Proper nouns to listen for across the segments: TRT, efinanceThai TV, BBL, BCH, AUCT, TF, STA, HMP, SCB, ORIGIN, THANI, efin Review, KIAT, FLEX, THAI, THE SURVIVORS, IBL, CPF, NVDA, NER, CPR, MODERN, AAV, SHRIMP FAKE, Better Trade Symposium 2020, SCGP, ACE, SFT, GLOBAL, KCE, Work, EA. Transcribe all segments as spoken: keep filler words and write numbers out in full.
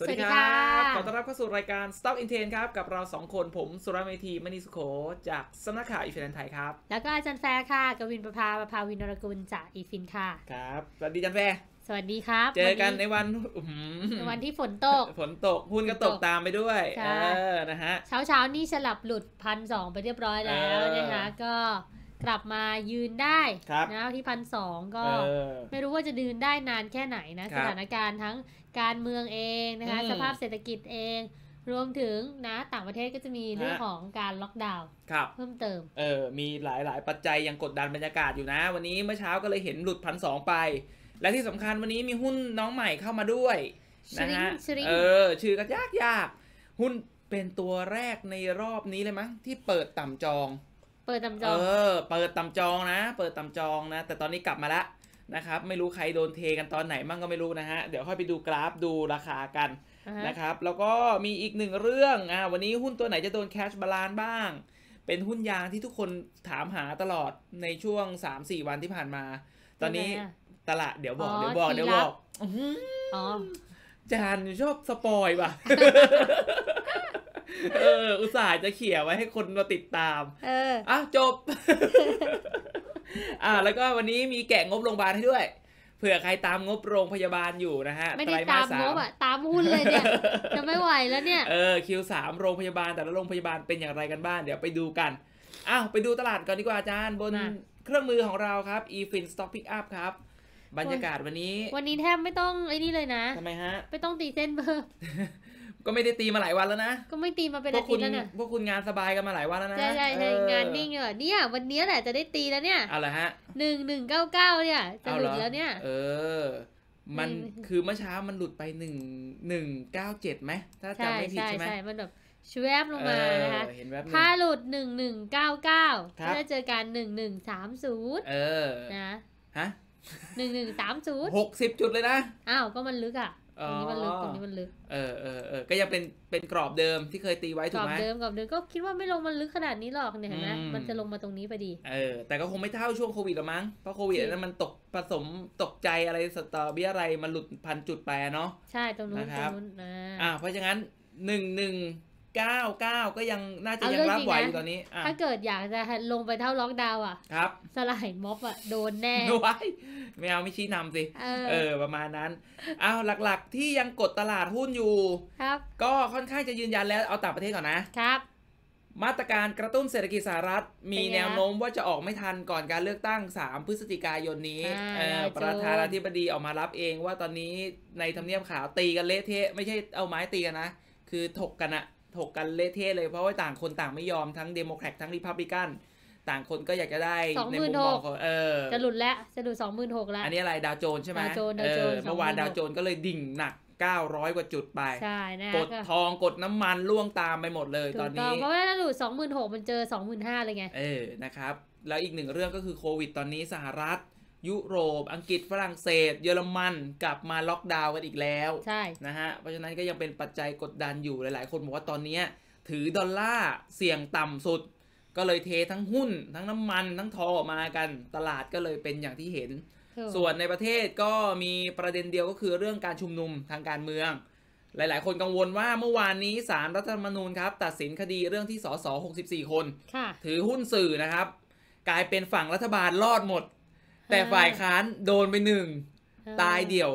สวัสดีครับขอต้อนรับเข้าสู่รายการ Stock in Trend ครับกับเราสองคนผมสุรเมธีมณีสุโขจากสำนักข่าวอีฟินไทยครับแล้วก็อาจารย์แฟร์ค่ะกวินประภาประภาวินรกุลจากอีฟินค่ะครับสวัสดีอาจารย์แฟร์สวัสดีครับเจอกันในวันในวันที่ฝนตกฝนตกหุ้นก็ตกตามไปด้วยเออนะฮะเช้าเช้านี่ฉลับหลุดพันสองไปเรียบร้อยแล้วนะคะก็กลับมายืนได้นะที่พันสองก็ไม่รู้ว่าจะยืนได้นานแค่ไหนนะสถานการณ์ทั้งการเมืองเองนะคะสภาพเศรษฐกิจเองรวมถึงนะต่างประเทศก็จะมีเรื่องของการล็อกดาวน์เพิ่มเติมเออมีหลายๆปัจจัยยังกดดันบรรยากาศอยู่นะวันนี้เมื่อเช้าก็เลยเห็นหลุดพันสองไปและที่สำคัญวันนี้มีหุ้นน้องใหม่เข้ามาด้วยนะฮะเออชื่อก็ยากยากหุ้นเป็นตัวแรกในรอบนี้เลยมั้งที่เปิดต่ำจองเปิดต่ำจองเออเปิดต่ำจองนะเปิดต่ำจองนะแต่ตอนนี้กลับมาละนะครับไม่รู้ใครโดนเทกันตอนไหนมั่งก็ไม่รู้นะฮะเดี๋ยวค่อยไปดูกราฟดูราคากันนะครับแล้วก็มีอีกหนึ่งเรื่องอ่าวันนี้หุ้นตัวไหนจะโดนแคชบาลานซ์บ้างเป็นหุ้นยางที่ทุกคนถามหาตลอดในช่วง สามถึงสี่ วันที่ผ่านมาตอนนี้ตลาดเดี๋ยวบอกเดี๋ยวบอกเดี๋ยวบอกอ๋อจานชอบสปอยป่ะเอออุตส่าห์จะเขี่ยไว้ให้คนมาติดตามเอออ่ะจบอ่าแล้วก็วันนี้มีแกะงบโรงพยาบาลให้ด้วยเผื่อใครตามงบโรงพยาบาลอยู่นะฮะไม่ได้ตามงบอะตามหุ้นเลยเนี่ยจะไม่ไหวแล้วเนี่ยเออคิวสามโรงพยาบาลแต่ละโรงพยาบาลเป็นอย่างไรกันบ้างเดี๋ยวไปดูกันอ้าวไปดูตลาดก่อนดีกว่าอาจารย์บนเครื่องมือของเราครับ efin stock pick up ครับบรรยากาศวันนี้วันนี้แทบไม่ต้องไอ้นี่เลยนะทำไมฮะไม่ต้องตีเส้นเบอร์ก็ไม่ได้ตีมาหลายวันแล้วนะก็ไม่ตีมาเป็นอาทิตย์แล้วเนี่ยพวกคุณงานสบายกันมาหลายวันแล้วนะใช่ใช่ใช่งานนิ่งเหรอเนี่ยวันนี้แหละจะได้ตีแล้วเนี่ยเอาละฮะหนึ่งหนึ่งเก้าเก้าเนี่ยจะหลุดแล้วเนี่ยเออมันคือเมื่อเช้ามันหลุดไปหนึ่งหนึ่งเก้าเจ็ดไหมถ้าจำไม่ผิดใช่ไหมใช่มันแบบชวบลงมานะคะถ้าหลุดหนึ่งหนึ่งเก้าเก้าก็จะเจอกันหนึ่งหนึ่งสามศูนย์เออนะฮะหนึ่งหนึ่งสามศูนย์หกสิบจุดเลยนะอ้าวก็มันลึกอ่ะตรงนี้มันลึกตรงนี้มันลึกเออเออเออก็ยังเป็นเป็นกรอบเดิมที่เคยตีไว้ถูกไหมกรอบเดิมกรอบเดิมก็คิดว่าไม่ลงมันลึกขนาดนี้หรอกเนี่ยเห็นไหมมันจะลงมาตรงนี้พอดีเออแต่ก็คงไม่เท่าช่วงโควิดหรอกมั้งเพราะโควิดนั้นมันตกผสมตกใจอะไรสตอเบี้ยอะไรมันหลุดพันจุดไปเนาะใช่ตรงนู้นตรงนู้นอ่าเพราะฉะนั้นหนึ่งหนึ่งเก้าเก้าก็ยังน่าจะยังรับไหวอยู่ตอนนี้ถ้าเกิดอยากจะลงไปเท่าล็อกดาวน์อ่ะครับสลายม็อบอ่ะโดนแน่ไม่เอาไม่ชี้นำสิเออประมาณนั้นเอาหลักๆที่ยังกดตลาดหุ้นอยู่ครับก็ค่อนข้างจะยืนยันแล้วเอาต่างประเทศก่อนนะครับมาตรการกระตุ้นเศรษฐกิจสหรัฐมีแนวโน้มว่าจะออกไม่ทันก่อนการเลือกตั้งสามพฤศจิกายนนี้ประธานาธิบดีออกมารับเองว่าตอนนี้ในทำเนียบขาวตีกันเละเทะไม่ใช่เอาไม้ตีกันนะคือถกกันอะถกกันเละเทะเลยเพราะว่าต่างคนต่างไม่ยอมทั้งเดโมแครตทั้งรีพับลิกันต่างคนก็อยากจะได้ในมุมมองเออจะหลุดแล้วจะหลุดสองหมื่นหกแล้วอันนี้อะไรดาวโจนใช่ไหมเออเมื่อวานดาวโจนก็เลยดิ่งหนักเก้าร้อยกว่าจุดไปใช่นะกดทองกดน้ำมันล่วงตามไปหมดเลยตอนนี้เพราะว่าถ้าหลุดสองหมื่นหกมันเจอสองหมื่นห้าเลยไงเออนะครับแล้วอีกหนึ่งเรื่องก็คือโควิดตอนนี้สหรัฐยุโรปอังกฤษฝรั่งเศสเยอรมันกลับมาล็อกดาวน์กันอีกแล้วใช่นะฮะเพราะฉะนั้นก็ยังเป็นปัจจัยกดดันอยู่หลายๆคนบอกว่าตอนนี้ถือดอลลาร์เสี่ยงต่ำสุดก็เลยเททั้งหุ้นทั้งน้ำมันทั้งทองออกมากันตลาดก็เลยเป็นอย่างที่เห็นส่วนในประเทศก็มีประเด็นเดียวก็คือเรื่องการชุมนุมทางการเมืองหลายๆคนกังวลว่าเมื่อวานนี้ศาลรัฐธรรมนูญครับตัดสินคดีเรื่องที่สสหกสิบสี่คนถือหุ้นสื่อนะครับกลายเป็นฝั่งรัฐบาลรอดหมดแต่ฝ่ายค้านโดนไปหนึ่งตายเดี่ยว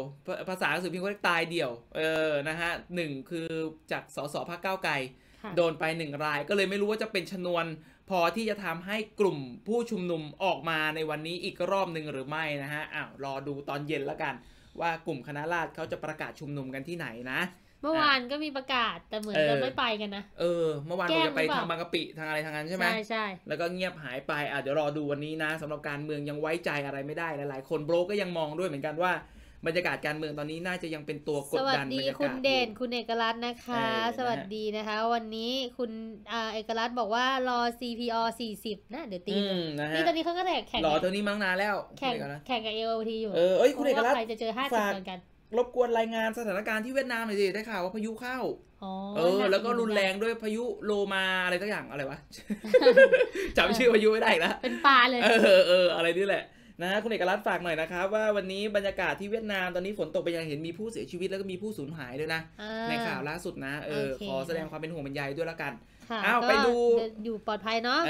ภาษาหนังสือพิมพ์เขาเรียกตายเดี่ยวเออนะฮะหนึ่งคือจากสสพรรคก้าวไกลโดนไปหนึ่งรายก็เลยไม่รู้ว่าจะเป็นชนวนพอที่จะทำให้กลุ่มผู้ชุมนุมออกมาในวันนี้อีกรอบหนึ่งหรือไม่นะฮะอ้าวรอดูตอนเย็นแล้วกันว่ากลุ่มคณะราษฎรเขาจะประกาศชุมนุมกันที่ไหนนะเมื่อวานก็มีประกาศแต่เหมือนจะไม่ไปกันนะเออเมื่อวานเราจะไปทางบางกะปิทางอะไรทางนั้นใช่ไหมใช่ใช่แล้วก็เงียบหายไปอ่ะเดี๋ยวรอดูวันนี้นะสำหรับการเมืองยังไว้ใจอะไรไม่ได้หลายๆคนโบรกก็ยังมองด้วยเหมือนกันว่าบรรยากาศการเมืองตอนนี้น่าจะยังเป็นตัวกดดันบรรยากาศสวัสดีคุณเด่นคุณเอกรัตน์นะคะสวัสดีนะคะวันนี้คุณเอกรัตน์บอกว่ารอ ซี พี อาร์ สี่สิบนะเดี๋ยวตีนี่ตอนนี้เขาก็แข่งแข่งรอตอนนี้มั้งนานแล้วแข่งแข่งกับ เอ แอล ที อยู่เออคุณเอกรัตน์ใครจะเจอห้าสิบเหมือนกันรบกวนรายงานสถานการณ์ที่เวียดนามหน่อยสิได้ข่าวว่าพายุเข้าเออแล้วก็รุนแรงด้วยพายุโลมาอะไรสักอย่างอะไรวะจำชื่อพายุไม่ได้แล้วเป็นปลาเลยเออเอออะไรนี่แหละ นะฮะคุณเอกลักษณ์ฝากหน่อยนะครับว่าวันนี้บรรยากาศที่เวียดนามตอนนี้ฝนตกไปยังเห็นมีผู้เสียชีวิตแล้วก็มีผู้สูญหายด้วยนะในข่าวล่าสุดนะเออขอแสดงความเป็นห่วงเป็นใยด้วยละกันอ้าวไปดูอยู่ปลอดภัยเนาะ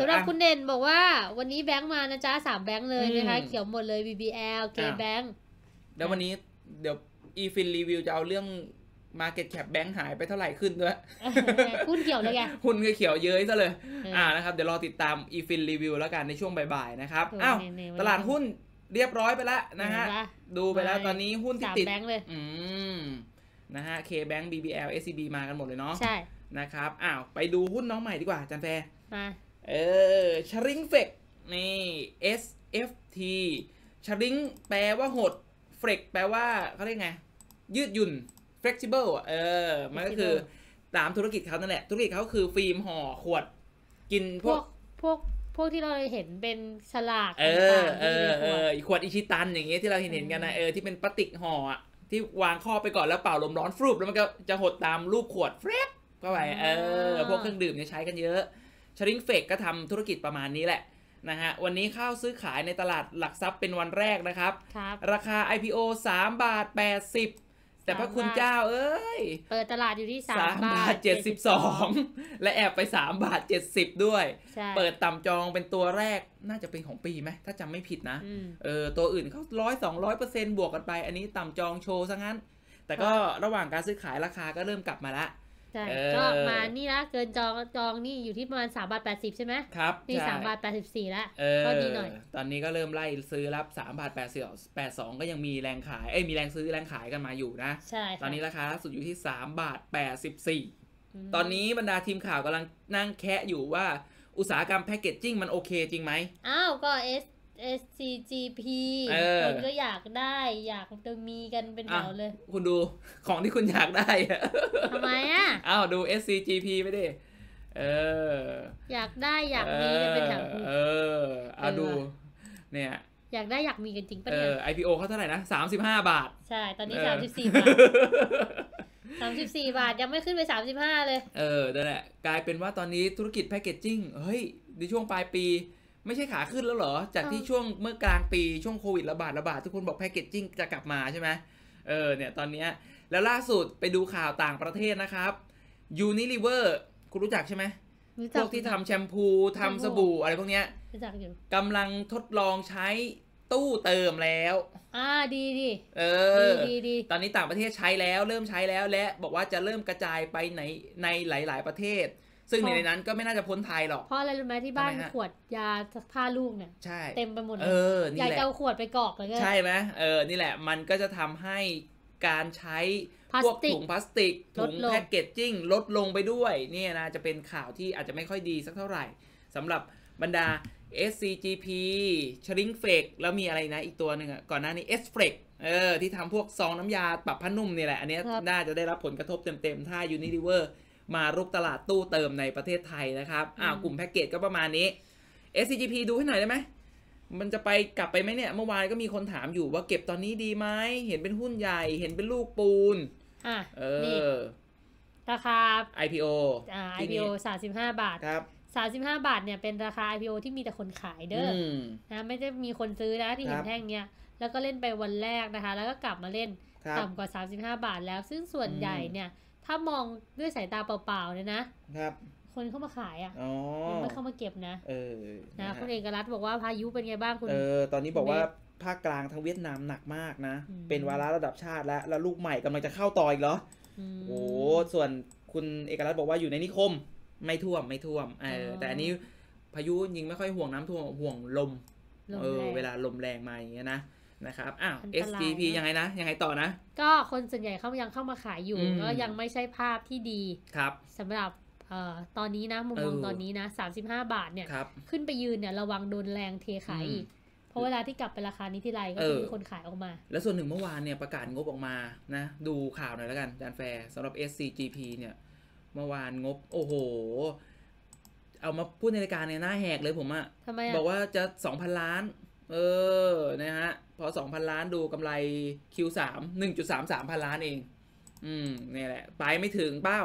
สำหรับคุณเด่นบอกว่าวันนี้แบงค์มานะจ๊ะสามแบงค์เลยนะคะเขียวหมดเลย บี บี แอล K Bank แล้ววันนี้เดี๋ยวอีฟินรีวิวจะเอาเรื่องMarket Cap Bank หายไปเท่าไหร่ขึ้นด้วยหุ้นเขียวเลยไงหุ้นก็เขียวเย้ยซะเลยอ่านะครับเดี๋ยวรอติดตาม efin Review แล้วกันในช่วงบ่ายๆนะครับอ้าวตลาดหุ้นเรียบร้อยไปแล้วนะฮะดูไปแล้วตอนนี้หุ้นที่ติดอืมนะฮะ K Bank บี บี แอล เอส ซี บี มากันหมดเลยเนาะใช่นะครับอ้าวไปดูหุ้นน้องใหม่ดีกว่าจันแฟมาเออชริงเฟกนี่ เอส เอฟ ที ชริงแปลว่าหดเฟกแปลว่าเขาเรียกไงยืดหยุ่นflexible เออมันก็คือตามธุรกิจเขานั่นแหละธุรกิจเขาคือฟิล์มห่อขวดกินพวกพวกพวกที่เราเห็นเป็นฉลากเออเออเออขวดอิชิตันอย่างเงี้ยที่เราเห็นเห็นกันนะเออที่เป็นพลาสติกห่อที่วางข้อไปก่อนแล้วเป่าลมร้อนฟรูปแล้วมันก็จะหดตามรูปขวดเฟรบเข้าไปเออพวกเครื่องดื่มเนี่ยใช้กันเยอะชริงเฟกก็ทำธุรกิจประมาณนี้แหละนะฮะวันนี้ข้าวซื้อขายในตลาดหลักทรัพย์เป็นวันแรกนะครับราคา ไอ พี โอ สามบาทแปดสิบแต่พระคุณเจ้าเอ้ยเปิดตลาดอยู่ที่สามบาทเจ็ดสิบสองและแอบไปสามบาทเจ็ดสิบด้วยเปิดต่ำจองเป็นตัวแรกน่าจะเป็นของปีไหมถ้าจำไม่ผิดนะเออตัวอื่นเขาร้อย สองร้อยเปอร์เซ็นต์บวกกันไปอันนี้ต่ำจองโชว์ซะงั้นแต่ก็ระหว่างการซื้อขายราคาก็เริ่มกลับมาละก็มานี่ละเกินจองจองนี่อยู่ที่ประมาณสามบาทแปดสิบใช่ไหมครับนี่สามบาทแปดสิบสี่ละก็ดีหน่อยตอนนี้ก็เริ่มไล่ซื้อรับสามบาทแปดสิบสองก็ยังมีแรงขายเอ้ยมีแรงซื้อแรงขายกันมาอยู่นะใช่ตอนนี้ราคาล่าสุดอยู่ที่สามบาทแปดสิบสี่ตอนนี้บรรดาทีมข่าวกำลังนั่งแคะอยู่ว่าอุตสาหกรรมแพคเกจจิ้งมันโอเคจริงไหมอ้าวก็ เอส ซี จี พี คนก็อยากได้อยากจะมีกันเป็นแถวเลยคุณดูของที่คุณอยากได้ทำไมอ่ะอ้าวดู เอส ซี จี พี ไปดิเอออยากได้อยากมีกันเป็นแถวเออเอาดูเนี่ยอยากได้อยากมีกันจริงป่ะเนี่ย ไอ พี โอ เขาเท่าไหร่นะสามสิบห้าบาทใช่ตอนนี้สามสิบสี่บาทสามสิบสี่บาทยังไม่ขึ้นไปสามสิบห้าเลยเออนั่นแหละกลายเป็นว่าตอนนี้ธุรกิจแพคเกจจิ้งเฮ้ยในช่วงปลายปีไม่ใช่ขาขึ้นแล้วเหรอจากที่ช่วงเมื่อกลางปีช่วงโควิดระบาดระบาดทุกคนบอกแพคเกจจิ้งจะกลับมาใช่ไหมเออเนี่ยตอนนี้แล้วล่าสุดไปดูข่าวต่างประเทศนะครับยูนิลิเวอร์คุณรู้จักใช่ไหมพวกที่ทำแชมพูทำสบู่อะไรพวกเนี้ยกำลังทดลองใช้ตู้เติมแล้วอ่าดีดีเออดีตอนนี้ต่างประเทศใช้แล้วเริ่มใช้แล้วและบอกว่าจะเริ่มกระจายไปในในหลายๆประเทศซึ่งในนั้นก็ไม่น่าจะพ้นไทยหรอกเพราะอะไรรู้ไหมที่บ้านขวดยาสักผ้าลูกเนี่ยเต็มไปหมดเลยอยากจะเอาขวดไปกรอกเลยใช่ไหมเออนี่แหละมันก็จะทำให้การใช้พวกถุงพลาสติกถุงแพคเกจจิ้งลดลงไปด้วยนี่นะจะเป็นข่าวที่อาจจะไม่ค่อยดีสักเท่าไหร่สำหรับบรรดา เอส ซี จี พี ชริงเฟกแล้วมีอะไรนะอีกตัวหนึ่งก่อนหน้านี้ เอส เฟล็ก เออที่ทำพวกซองน้ำยาปรับผ้านุ่มนี่แหละอันนี้น่าจะได้รับผลกระทบเต็มๆถ้า ยูนิลิเวอร์มารุกตลาดตู้เติมในประเทศไทยนะครับอ้าวกลุ่มแพ็กเกจก็ประมาณนี้ เอส ซี จี พี ดูให้หน่อยได้ไหมมันจะไปกลับไปไหมเนี่ยเมื่อวานก็มีคนถามอยู่ว่าเก็บตอนนี้ดีไหมเห็นเป็นหุ้นใหญ่เห็นเป็นลูกปูนอ่ะเออราคา ไอ พี โอ อ่า ไอ พี โอ สามสิบห้าบาทครับสามสิบห้าบาทเนี่ยเป็นราคา ไอ พี โอ ที่มีแต่คนขายเด้อนะไม่ได้มีคนซื้อนะที่เห็นแท่งเนี้ยแล้วก็เล่นไปวันแรกนะคะแล้วก็กลับมาเล่นต่ำกว่าสามสิบห้าบาทแล้วซึ่งส่วนใหญ่เนี่ยถ้ามองด้วยสายตาเปล่าๆเนี่ยนะครับคนเข้ามาขายอ่ะคนไม่เข้ามาเก็บนะเออนะคุณเอกลักษณ์บอกว่าพายุเป็นไงบ้างคุณเออตอนนี้บอกว่าภาคกลางทางเวียดนามหนักมากนะเป็นวาระระดับชาติแล้วแล้วลูกใหม่กำลังจะเข้าต่ออีกเหรอโอ้ส่วนคุณเอกลักษณ์บอกว่าอยู่ในนิคมไม่ท่วมไม่ท่วมเออแต่อันนี้พายุยิงไม่ค่อยห่วงน้ำท่วมห่วงลมเออเวลาลมแรงมาอย่างเงี้ยนะนะครับอ้าว เอส จี พี ยังไงนะยังไงต่อนะก็คนส่วนใหญ่เขายังเข้ามาขายอยู่ก็ยังไม่ใช่ภาพที่ดีครับสำหรับตอนนี้นะมุมมองตอนนี้นะสามสิบห้าบาทเนี่ยขึ้นไปยืนเนี่ยระวังโดนแรงเทขายอีกเพราะเวลาที่กลับไปราคานี้ที่ไรก็มีคนขายออกมาแล้วส่วนหนึ่งเมื่อวานเนี่ยประกาศงบออกมานะดูข่าวหน่อยแล้วกันอาจารย์แฟร์สำหรับ เอส ซี จี พี เนี่ยเมื่อวานงบโอ้โหเอามาพูดในรายการเนี่ยหน้าแหกเลยผมอะบอกว่าจะ สองพันล้านเออนะฮะพอ สองพันล้านดูกำไร คิว สาม หนึ่งจุดสามสามพันล้านเองอืมนี่แหละไปไม่ถึงเป้า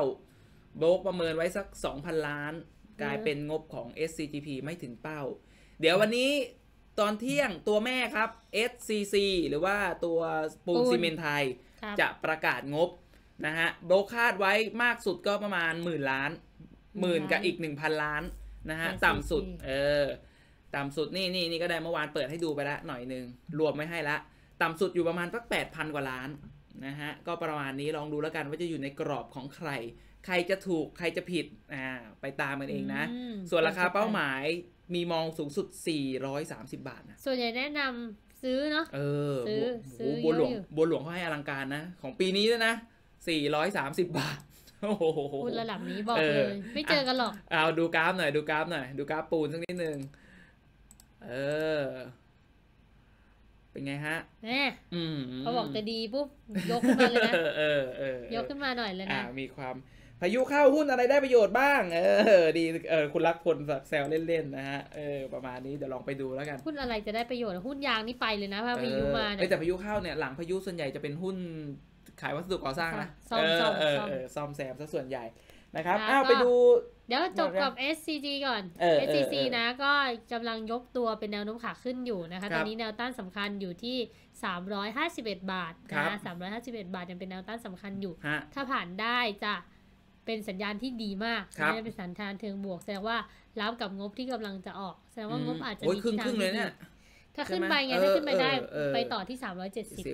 โบกประเมินไว้สัก สองพันล้านกลายเป็นงบของ เอส ซี จี พี ไม่ถึงเป้าเดี๋ยววันนี้ ตอนเที่ยงตัวแม่ครับ เอส ซี ซี หรือว่าตัวปูนซีเมนต์ไทยจะประกาศงบนะฮะโบรคาดไว้มากสุดก็ประมาณหมื่นล้านหมื่นกับอีก หนึ่งพัน ล้านนะฮะต่ำสุดเออต่ำสุดนี่นี่นี่ก็ได้เมื่อวานเปิดให้ดูไปละหน่อยนึงรวมไม่ให้ละต่ำสุดอยู่ประมาณสัก แปดพัน กว่าล้านนะฮะก็ประมาณนี้ลองดูแล้วกันว่าจะอยู่ในกรอบของใครใครจะถูกใครจะผิดอ่าไปตามกันเองนะส่วนราคาเป้าหมายมีมองสูงสุดสี่ร้อยสามสิบบาทนะส่วนใหญ่แนะนำซื้อเนาะเออซื้อบัวหลวงบัวหลวงเขาให้อลังการนะของปีนี้นะสี่ร้อยสามสิบบาทโอ้โหคุณระดับนี้บอกเลยไม่เจอกันหรอกเอาดูกราฟหน่อยดูกราฟหน่อยดูกราฟปูนสักนิดนึงเออเป็นไงฮะแม่เขาบอกจะดีปุ๊บยกขึ้นมาเลยนะเออเออยกขึ้นมาหน่อยเลยนะมีความพายุเข้าหุ้นอะไรได้ประโยชน์บ้างเออดีเออคุณรักพลแซวเล่นๆนะฮะเออประมาณนี้เดี๋ยวลองไปดูแล้วกันหุ้นอะไรจะได้ประโยชน์หุ้นยางนี่ไปเลยนะพายุมาเนี่ยแต่พายุเข้าเนี่ยหลังพายุส่วนใหญ่จะเป็นหุ้นขายวัสดุก่อสร้างนะซ่อมซ่อมซ่อมแซมซะส่วนใหญ่นะครับอ้าวไปดูเดี๋ยวจบกับ เอส ซี จี ก่อน เอส ซี จี นะก็กำลังยกตัวเป็นแนวโน้มขาขึ้นอยู่นะคะตอนนี้แนวต้านสำคัญอยู่ที่สามร้อยห้าสิบเอ็ดบาทนะสามร้อยห้าสิบเอ็ดบาทยังเป็นแนวต้านสำคัญอยู่ถ้าผ่านได้จะเป็นสัญญาณที่ดีมากนะเป็นสัญญาณเทิงบวกแสดงว่ารับกับงบที่กำลังจะออกแสดงว่างบอาจจะมีทางเลยเนี่ยถ้าขึ้นไปไงถ้าขึ้นไปได้ไปต่อที่สามร้อยเจ็ดสิบ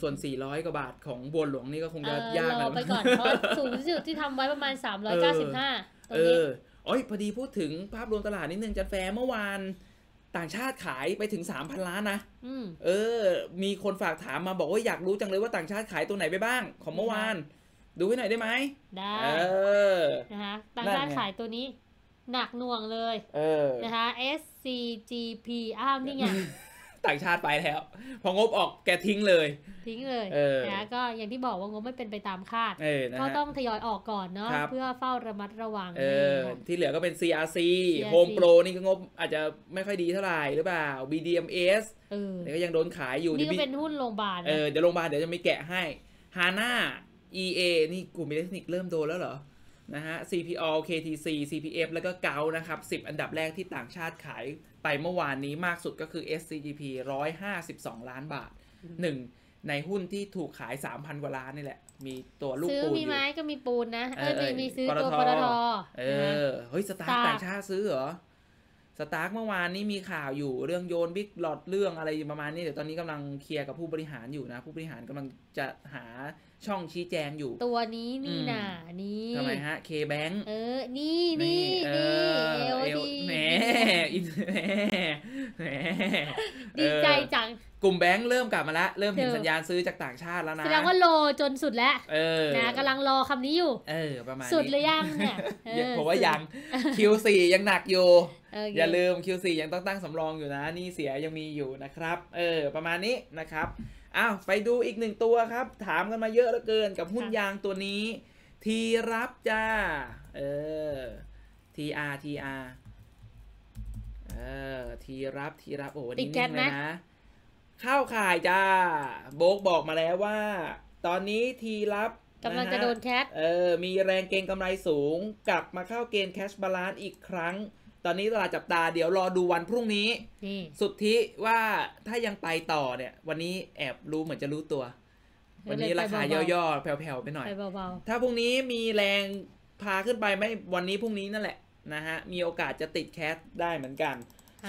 ส่วนสี่ร้อยกว่าบาทของบัวหลวงนี่ก็คงจะยากนะไปก่อนเพราะสูงที่สุดที่ทำไว้ประมาณสามร้อยเก้าสิบห้าตรงนี้อ๋อพอดีพูดถึงภาพรวมตลาดนิดนึงจันแฟร์เมื่อวานต่างชาติขายไปถึง สามพัน ล้านนะเออมีคนฝากถามมาบอกว่าอยากรู้จังเลยว่าต่างชาติขายตัวไหนไปบ้างของเมื่อวานดูให้หน่อยได้ไหมได้นะคะต่างชาติขายตัวนี้หนักหน่วงเลยเออนะคะ เอส ซี จี พี อ้าวนี่ไงต่างชาติไปแล้วพองบออกแกทิ้งเลยทิ้งเลยนะก็อย่างที่บอกว่างบไม่เป็นไปตามคาดก็ต้องทยอยออกก่อนเนาะเพื่อเฝ้าระมัดระวังที่เหลือก็เป็น ซี อาร์ ซี Home Pro นี่ก็งบอาจจะไม่ค่อยดีเท่าไหร่หรือเปล่า บี ดี เอ็ม เอส นี่ก็ยังโดนขายอยู่นี่ก็เป็นหุ้นโรงพยาบาลเออเดี๋ยวโรงพยาบาลเดี๋ยวจะมีแกะให้ฮาน่า อี เอ นี่กลุ่มอิเล็กทรอนิกส์เริ่มโดนแล้วเหรอนะฮะ ซี พี อาร์ เค ที ซี ซี พี เอฟ แล้วก็เกานะครับสิบอันดับแรกที่ต่างชาติขายไปเมื่อวานนี้มากสุดก็คือ เอส ซี จี พี หนึ่งร้อยห้าสิบสอง ล้านบาทหนึ่งในหุ้นที่ถูกขาย สามพัน กว่าล้านนี่แหละมีตัวลูกปูนซื้อมีไม้ก็มีปูนนะเออมีซื้อตัวปตทเออเฮ้ยสตาร์ต่างชาติซื้อเหรอสตาร์เมื่อวานนี้มีข่าวอยู่เรื่องโยนบิ๊กหลอดเรื่องอะไรประมาณนี้เดี๋ยวตอนนี้กำลังเคลียร์กับผู้บริหารอยู่นะผู้บริหารกำลังจะหาช่องชี้แจงอยู่ตัวนี้นี่น่ะนี่ทำไมฮะ K-Bank เออนี่นี่นี่เอลดีแหมอินแหมแหมดีใจจังกลุ่มแบงค์เริ่มกลับมาละเริ่มเห็นสัญญาณซื้อจากต่างชาติแล้วนะแสดงว่าโลจนสุดแล้วนะกำลังรอคำนี้อยู่เออประมาณสุดเลยยังเนี่ยผมว่ายัง คิว สี่ ยังหนักอยู่อย่าลืม คิว สี่ ยังต้องตั้งสำรองอยู่นะนี่เสียยังมีอยู่นะครับเออประมาณนี้นะครับอ้าวไปดูอีกหนึ่งตัวครับถามกันมาเยอะเหลือเกินกับหุ้นยางตัวนี้ทีรับจ้าเออ ที อาร์ ที อาร์ เออทีรับทีรับโอ้วันนี้นิ่งเลยนะเข้าขายจ้าโบกบอกมาแล้วว่าตอนนี้ทีรับกำลังจะโดนแคชเออมีแรงเก็งกำไรสูงกลับมาเข้าเกณฑ์แคชบาลานซ์อีกครั้งตอนนี้ตลาดจับตาเดี๋ยวรอดูวันพรุ่งนี้สุทธิว่าถ้ายังไปต่อเนี่ยวันนี้แอบรู้เหมือนจะรู้ตัววันนี้ราคาย่อๆแผ่วๆไปหน่อยถ้าพรุ่งนี้มีแรงพาขึ้นไปไม่วันนี้พรุ่งนี้นั่นแหละนะฮะมีโอกาสจะติดแคชได้เหมือนกัน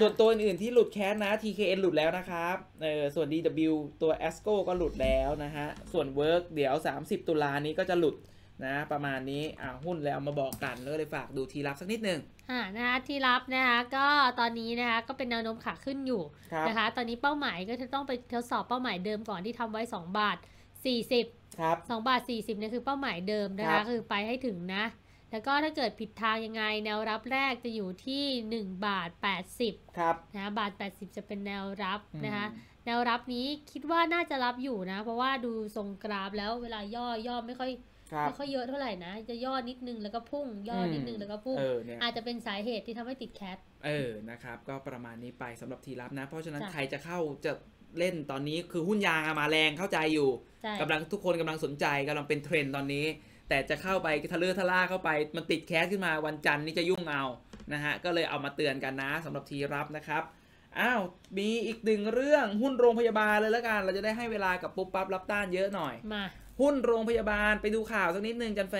ส่วนตัวอื่นๆที่หลุดแคชนะ ที เค เอ็น หลุดแล้วนะครับเออส่วน ดี ดับเบิลยู ตัว เอส ซี โอ ก็หลุดแล้วนะฮะส่วน Work เดี๋ยวสามสิบตุลานี้ก็จะหลุดนะประมาณนี้อ่าหุ้นแล้วมาบอกกันแล้วเลยฝากดูทีรับสักนิดนึงอ่านะคะทีรับนะคะก็ตอนนี้นะคะก็เป็นแนวโน้มขาขึ้นอยู่นะคะตอนนี้เป้าหมายก็จะต้องไปทดสอบเป้าหมายเดิมก่อนที่ทำไว้สองบาทสี่สิบครับสองบาทสี่สิบเนี่ยคือเป้าหมายเดิมนะคะคือไปให้ถึงนะแล้วก็ถ้าเกิดผิดทางยังไงแนวรับแรกจะอยู่ที่หนึ่งบาทแปดสิบครับนะบาทแปดสิบจะเป็นแนวรับนะคะแนวรับนี้คิดว่าน่าจะรับอยู่นะเพราะว่าดูทรงกราฟแล้วเวลาย่อย่อไม่ค่อยไม่ค่อยเยอะเท่าไหร่นะจะย่อนิดนึงแล้วก็พุ่งย่อนิดนึงแล้วก็พุ่ง อ, อ, อาจจะเป็นสาเหตุที่ทำให้ติดแคทเออนะครับก็ประมาณนี้ไปสำหรับทีรับนะเพราะฉะนั้นใครจะเข้าจะเล่นตอนนี้คือหุ้นยางมาแรงเข้าใจอยู่กำลังทุกคนกำลังสนใจกำลังเป็นเทรนด์ตอนนี้แต่จะเข้าไปทะเลาะทะล่าเข้าไปมันติดแคทขึ้นมาวันจันทร์นี่จะยุ่งเอานะฮะก็เลยเอามาเตือนกันนะสำหรับทีรับนะครับ อ้าวมีอีกหนึ่งเรื่องหุ้นโรงพยาบาลเลยแล้วกันเราจะได้ให้เวลากับปุ๊บปั๊บรับต้านเยอะหน่อยมาหุ้นโรงพยาบาลไปดูข่าวสักนิดนึงจันแฟ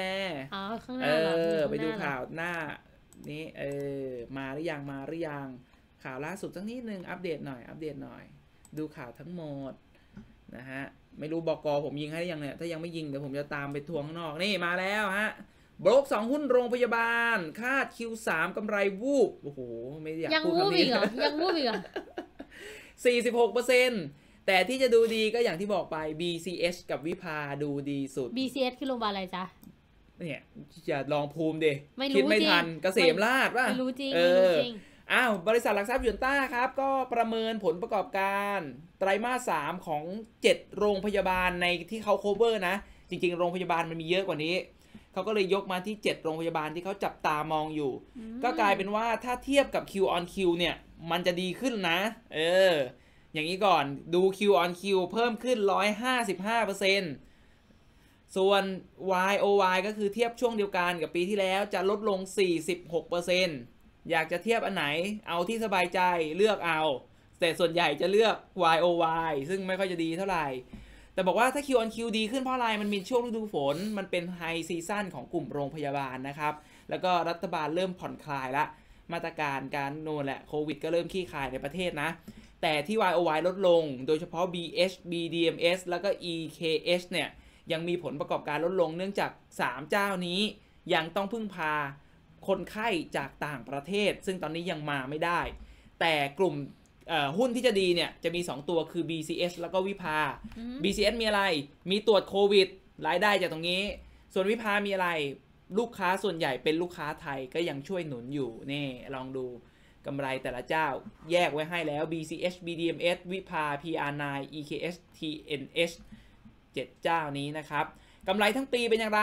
อ๋อข้างหน้าเหรอเออไปดูข่าวหน้านี้เออมาหรือยังมาหรือยังข่าวล่าสุดสักนิดนึงอัปเดตหน่อยอัปเดตหน่อยดูข่าวทั้งหมดนะฮะไม่รู้บอกกอผมยิงให้หรือยังเนี่ยถ้ายังไม่ยิงเดี๋ยวผมจะตามไปทวงข้างนอกนี่มาแล้วฮะบล็อกสองหุ้นโรงพยาบาลคาด คิว สาม กำไรวูบโอ้โหไม่อยากพูดคำนี้ยังวูบอีกเหรอ สี่สิบหกเปอร์เซ็นต์ แต่ที่จะดูดีก็อย่างที่บอกไป บี ซี เอช กับวิภาดูดีสุด บี ซี เอช คือโรงพยาบาลอะไรจ๊ะเนี่ยอย่าลองภูมิเดคิดไม่ทันเกษมราษฎร์ป่ะไม่รู้จริงไม่รู้จริงอ้าวบริษัทหลักทรัพย์หยวนต้าครับก็ประเมินผลประกอบการไตรมาส สามของเจ็ดโรงพยาบาลในที่เขา cover นะจริงๆโรงพยาบาลมันมีเยอะกว่านี้เขาก็เลยยกมาที่เจ็ดโรงพยาบาลที่เขาจับตามองอยู่ก็กลายเป็นว่าถ้าเทียบกับ Q on Q เนี่ยมันจะดีขึ้นนะเอออย่างนี้ก่อนดู Q on Q เพิ่มขึ้น หนึ่งร้อยห้าสิบห้าเปอร์เซ็นต์ ส่วน Y O Y ก็คือเทียบช่วงเดียวกันกับปีที่แล้วจะลดลง สี่สิบหกเปอร์เซ็นต์อยากจะเทียบอันไหนเอาที่สบายใจเลือกเอาแต่ส่วนใหญ่จะเลือก Y O Y ซึ่งไม่ค่อยจะดีเท่าไหร่แต่บอกว่าถ้า Q on Q ดีขึ้นเพราะอะไรมันมีช่วงฤดูฝนมันเป็นไฮซีซั่นของกลุ่มโรงพยาบาลนะครับแล้วก็รัฐบาลเริ่มผ่อนคลายละมาตรการการโน่นแหละโควิดก็เริ่มขี้คายในประเทศนะแต่ที่ Y O Y ลดลงโดยเฉพาะ B H B D M S แล้วก็ E K H เนี่ยยังมีผลประกอบการลดลงเนื่องจากสามเจ้านี้ยังต้องพึ่งพาคนไข้จากต่างประเทศซึ่งตอนนี้ยังมาไม่ได้แต่กลุ่มหุ้นที่จะดีเนี่ยจะมีสองตัวคือ บี ซี เอช แล้วก็วิภา บี ซี เอช มีอะไรมีตรวจโควิดรายได้จากตรงนี้ส่วนวิภามีอะไรลูกค้าส่วนใหญ่เป็นลูกค้าไทยก็ยังช่วยหนุนอยู่นี่ลองดูกำไรแต่ละเจ้าแยกไว้ให้แล้ว บี ซี เอช บี ดี เอ็ม เอส วิภา พี อาร์ ไนน์ อี เค เอส ที เอ็น เอช เจ็ดเจ้านี้นะครับกำไรทั้งปีเป็นอย่างไร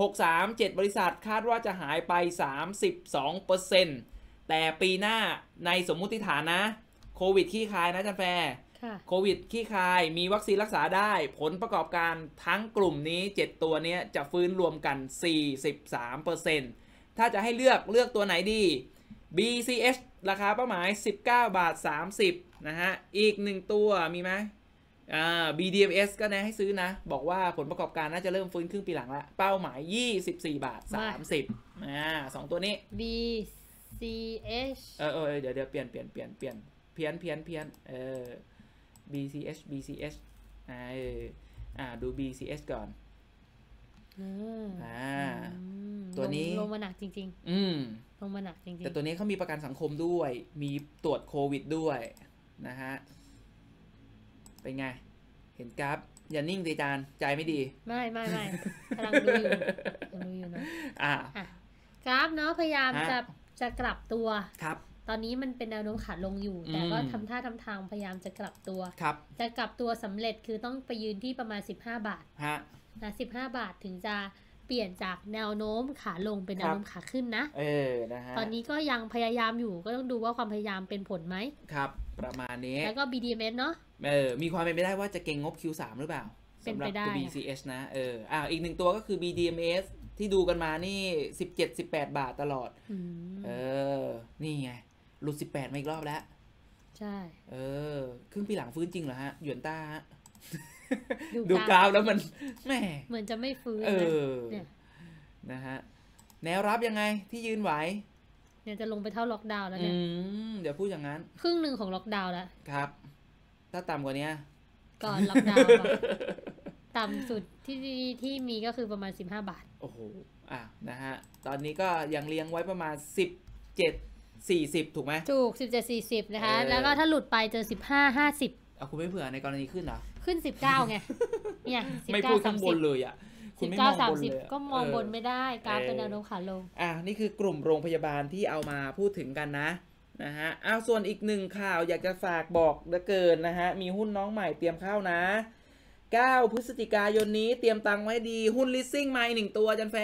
หก สาม เจ็ด บริษัทคาดว่าจะหายไป สามสิบสองเปอร์เซ็นต์ แต่ปีหน้าในสมมุติฐานนะโควิดขี้คายนะจันแฟโควิดขี้คายมีวัคซีนรักษาได้ผลประกอบการทั้งกลุ่มนี้เจ็ดตัวนี้จะฟื้นรวมกัน สี่สิบสามเปอร์เซ็นต์ ถ้าจะให้เลือกเลือกตัวไหนดี บี ซี เอช ราคาเป้าหมาย สิบเก้าบาทสามสิบ นะฮะอีกหนึ่งตัวมีไหมบี ดี เอ็ม เอส ก็แนะให้ซื้อนะบอกว่าผลประกอบการน่าจะเริ่มฟื้นครึ่งปีหลังละเป้าหมายยี่สิบสี่บาทสามสิบอ่าสองตัวนี้ บี ซี เอช เออเออเดี๋ยวเดี๋ยวเปลี่ยนเปลี่ยนเปลี่ยนเปลี่ยนเพี้ยนเพี้ยนเพี้ยนเออ บี ซี เอช บี ซี เอช อ่าเอออ่าดู บี ซี เอช ก่อนอ่าตัวนี้ลงมาหนักจริงๆอืมลงมาหนักจริงๆแต่ตัวนี้เขามีประกันสังคมด้วยมีตรวจโควิดด้วยนะฮะเป็นไงเห็นกราฟอย่านิ่งสิจานใจไม่ดีไม่ไม่ไม่กำลังดูอยู่กำลังดูอยู่นะอ่ากราฟเนาะพยายามจะจะกลับตัวครับตอนนี้มันเป็นแนวโน้มขาลงอยู่แต่ก็ทำท่าทำทางพยายามจะกลับตัวครับจะกลับตัวสำเร็จคือต้องไปยืนที่ประมาณสิบห้าบาทฮะนะสิบห้าบาทถึงจะเปลี่ยนจากแนวโน้มขาลงเป็นแนวโน้มขาขึ้นนะเออนะฮะตอนนี้ก็ยังพยายามอยู่ก็ต้องดูว่าความพยายามเป็นผลไหมครับประมาณนี้แล้วก็ บี ดี เอ็ม เอส เนาะเออมีความเป็นไปได้ว่าจะเก่งงบ คิว สาม หรือเปล่าสำหรับ บี ซี เอช นะเอออ่าอีกหนึ่งตัวก็คือ บี ดี เอ็ม เอส ที่ดูกันมานี่ สิบเจ็ด สิบแปดบาทตลอดเออนี่ไงหลุดสิบแปดมาอีกรอบแล้วใช่เออครึ่งปีหลังฟื้นจริงเหรอฮะหยวนต้าฮะดูกราวแล้วมันแม่เหมือนจะไม่ฟื้นเออนะฮะแนวรับยังไงที่ยืนไหวเนี่ยจะลงไปเท่าล็อกดาวน์แล้วเนี่ยเดี๋ยวพูดอย่างนั้นครึ่งหนึ่งของล็อกดาวน์แล้วครับถ้าต่ำกว่านี้ก่อนล็อกดาวน์ต่ำสุดที่ที่มีก็คือประมาณสิบห้าบาทโอ้โหอ่ะนะฮะตอนนี้ก็ยังเลี้ยงไว้ประมาณสิบเจ็ดสี่สิบถูกไหมถูกสิบเจ็ดสี่สิบนะคะแล้วก็ถ้าหลุดไปเจอสิบห้าห้าสิบเอาคุณไม่เผื่อในกรณีขึ้นเหรอขึ้นสิบเก้าไงเนี่ยไม่พูดข้างบนเลยอ่ะสิบเก้า สามสิบก็มองบนไม่ได้กราฟเป็นแนวโน้มขาลงอ่ะนี่คือกลุ่มโรงพยาบาลที่เอามาพูดถึงกันนะนะฮะอ้าวส่วนอีกหนึ่งข่าวอยากจะฝากบอกเหลือเกินนะฮะมีหุ้นน้องใหม่เตรียมเข้านะเก้าพฤศจิกายนนี้เตรียมตังไว้ดีหุ้นลิสซิ่งมาอีกหนึ่งตัวจันแฟ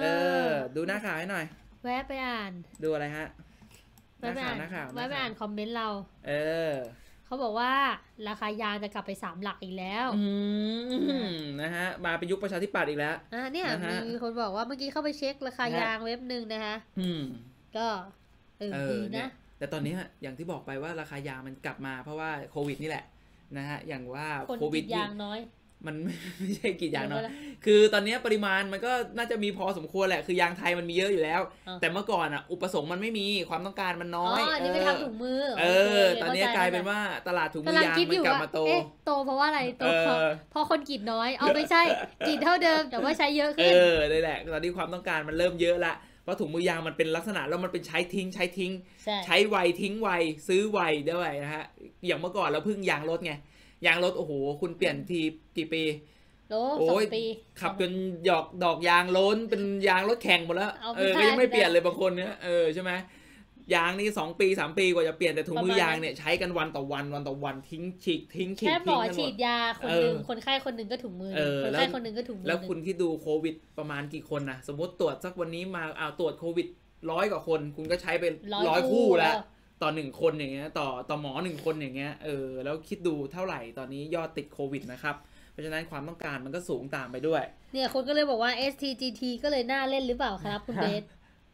เออดูหน้าข่าวให้หน่อยแวะไปอ่านดูอะไรฮะแวะไปอ่านแวะไปอ่านคอมเมนต์เราเออเขาบอกว่าราคายางจะกลับไปสามหลักอีกแล้วนะฮะมาเป็นยุคประชาธิปัตย์อีกแล้วอ่ะเนี่ยมีคนบอกว่าเมื่อกี้เข้าไปเช็คราคายางเว็บหนึ่งนะคะก็เออดีนะ แต่ตอนนี้อย่างที่บอกไปว่าราคายามันกลับมาเพราะว่าโควิดนี่แหละนะฮะอย่างว่าโควิดยางน้อยมันไม่ใช่กรีดยางเนาะคือตอนนี้ปริมาณมันก็น่าจะมีพอสมควรแหละคือยางไทยมันมีเยอะอยู่แล้วแต่เมื่อก่อนอ่ะอุปสงค์มันไม่มีความต้องการมันน้อยอ๋อนี่ไปทำถุงมือเออตอนนี้กลายเป็นว่าตลาดถุงมือยางมันกลับมาโตโตเพราะว่าอะไรโตเพราะคนกรีดน้อยเอาไม่ใช่กรีดเท่าเดิมแต่ว่าใช้เยอะขึ้นเออได้แหละตอนนี้ความต้องการมันเริ่มเยอะละเพราะถุงมือยางมันเป็นลักษณะแล้วมันเป็นใช้ทิ้งใช้ทิ้งใช้ไวทิ้งไวซื้อไวด้วยนะฮะอย่างเมื่อก่อนเราพึ่งยางรถไงยางรถโอ้โหคุณเปลี่ยนทีกี่ปีโอ้ยปีขับจนหยอกดอกยางล้นเป็นยางรถแข่งหมดแล้วเออก็ยังไม่เปลี่ยนเลยบางคนเนี่ยเออใช่ไหมยางนี่สองปีสามปีกว่าจะเปลี่ยนแต่ถุงมือยางเนี่ยใช้กันวันต่อวันวันต่อวันทิ้งฉีกทิ้งฉีกทิ้งแค่หมอฉีดยาคนนึงคนไข้คนนึงก็ถุงมือคนไข้คนนึงก็ถุงมือแล้วคุณที่ดูโควิดประมาณกี่คนนะสมมติตรวจสักวันนี้มาเอาตรวจโควิดร้อยกว่าคนคุณก็ใช้เป็นร้อยคู่แล้วต่อหนึ่งคนอย่างเงี้ยต่อต่อหมอหนึ่งคนอย่างเงี้ยเออแล้วคิดดูเท่าไหร่ตอนนี้ยอดติดโควิดนะครับเพราะฉะนั้นความต้องการมันก็สูงตามไปด้วยเนี่ยคนก็เลยบอกว่า เอส ซี จี พี ก็เลยน่าเล่นหรือเปล่าครับคุณเบส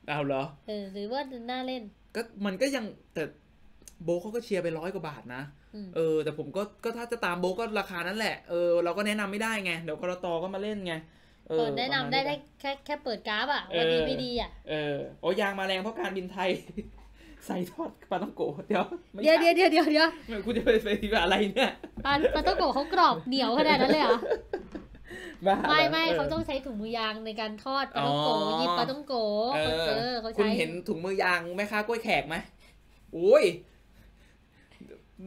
เอาเหรอเออหรือว่าน่าเล่นก็มันก็ยังแต่โบเขาก็เชียร์ไปร้อยกว่าบาทนะเออแต่ผมก็ก็ถ้าจะตามโบก็ราคานั้นแหละเออเราก็แนะนำไม่ได้ไงเดี๋ยวกรตก็มาเล่นไงเปิดแนะนำได้ได้แค่แค่เปิดกราฟอ่ะวันนี้ไม่ดีอ่ะเออโอ้ยางมาแรงเพราะการบินไทยใส่ทอดปลาต้องโกะเดี๋ยวเดี๋ยวเดี๋ยวเดี๋ยวเดี๋ยวคุณจะไปไปอะไรเนี่ยปลาปลาต้องโกะเขากรอบเหนียวขนาดนั้นเลยเหรอไม่ไม่เขาต้องใช้ถุงมือยางในการทอดปลาต้องโกะยิบปลาต้องโกะเออเขาใช้คุณเห็นถุงมือยางไหมคะกล้วยแขกไหมโอ้ย